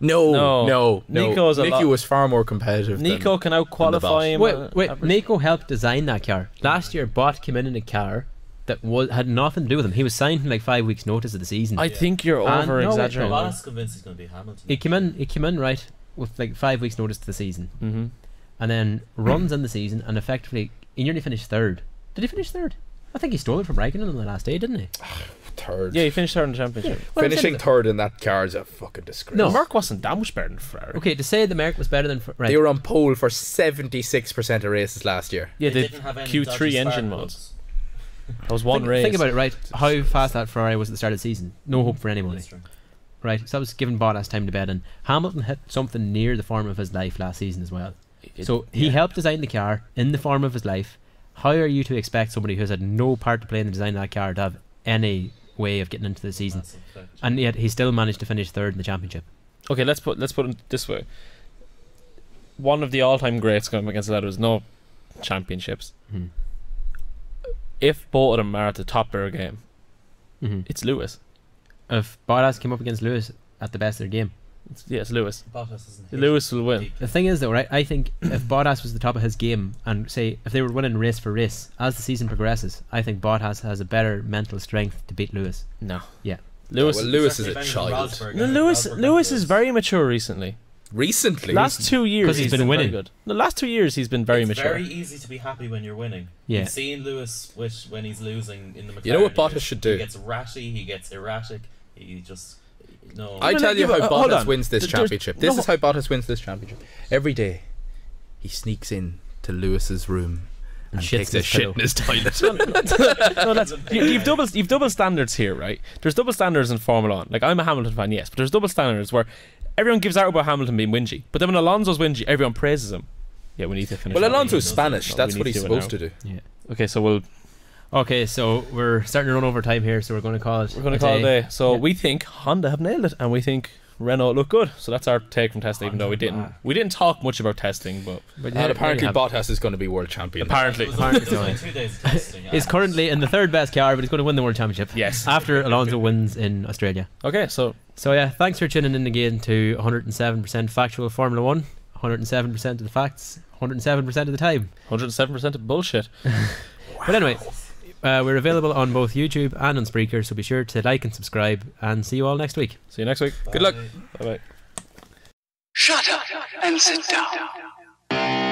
No, no, no. no. Nico's a Nico lot. was far more competitive. Nico than, can out qualify him. Wait, wait. Nico helped design that car last year. Bott came in in a car that was had nothing to do with him. He was signed from like five weeks' notice of the season. I yeah. think you're and over exaggerating. No, Bott's convinced it's going to be Hamilton. He came in. He came in right with like five weeks' notice to the season, mm-hmm. and then runs in the season and effectively he nearly finished third. Did he finish third? I think he stole it from Raikkonen on the last day, didn't he? Third. Yeah, he finished third in the championship. Yeah. Well, Finishing third in that car is a fucking disgrace. No, Merck wasn't that much better than Ferrari. Okay, to say the Merck was better than Ferrari. They were on pole for seventy-six percent of races last year. Yeah, they, they didn't have any Q three engine modes. That was one think, race. Think about it, right? How fast that Ferrari was at the start of the season. No hope for anybody. Right, so that was giving Bottas time to bed in. Hamilton hit something near the form of his life last season as well. It, so he yeah. helped design the car in the form of his life. How are you to expect somebody who's had no part to play in the design of that car to have any way of getting into the season? And yet he still managed to finish third in the championship. Okay, let's put let's put it this way. One of the all-time greats going against the ladder is no championships. Mm-hmm. If both of them are at the top of their game, mm-hmm. it's Lewis. If Bottas came up against Lewis at the best of their game, it's, yeah, it's Lewis. Lewis will win. The thing is, though, right? I think if Bottas was at the top of his game, and say if they were winning race for race as the season progresses, I think Bottas has a better mental strength to beat Lewis. No. Yeah. Lewis. Yeah, well, Lewis is a child. No, Lewis. Rosberg Lewis is very mature recently. Recently. Last two years he's, he's been, been winning. Good. The last two years he's been very it's mature. It's very easy to be happy when you're winning. Yeah. You've seen Lewis which, when he's losing in the McLaren. You know what Bottas should do? He gets ratty. He gets erratic. He just. No. I tell you how Bottas wins this championship. This is how Bottas wins this championship. Every day, he sneaks in to Lewis's room and takes a shit in his toilet. no, that's, you, you've double you've double standards here, right? There's double standards in Formula One. Like I'm a Hamilton fan, yes, but there's double standards where everyone gives out about Hamilton being whingy, but then when Alonso's whingy, everyone praises him. Yeah, we need to finish. Well, Alonso's Spanish. That's what he's supposed to do. Yeah. Okay, so we'll. Okay, so we're starting to run over time here, so we're going to call it. We're going to call it a day. So yeah. we think Honda have nailed it, and we think Renault look good. So that's our take from testing, Honda, even though we didn't nah. we didn't talk much about testing, but, but yeah, apparently Bottas is going to be world champion. Apparently, apparently, like two days of testing. He's currently in the third best car, but he's going to win the world championship. Yes, after Alonso wins in Australia. Okay, so so yeah, thanks for tuning in again to one hundred and seven percent Factual Formula One. one hundred seven percent of the facts, one hundred seven percent of the time. one hundred seven percent of bullshit. But anyway, uh, we're available on both YouTube and on Spreaker, so be sure to like and subscribe, and see you all next week. See you next week. Bye. Good luck. Bye-bye. Shut up and sit down.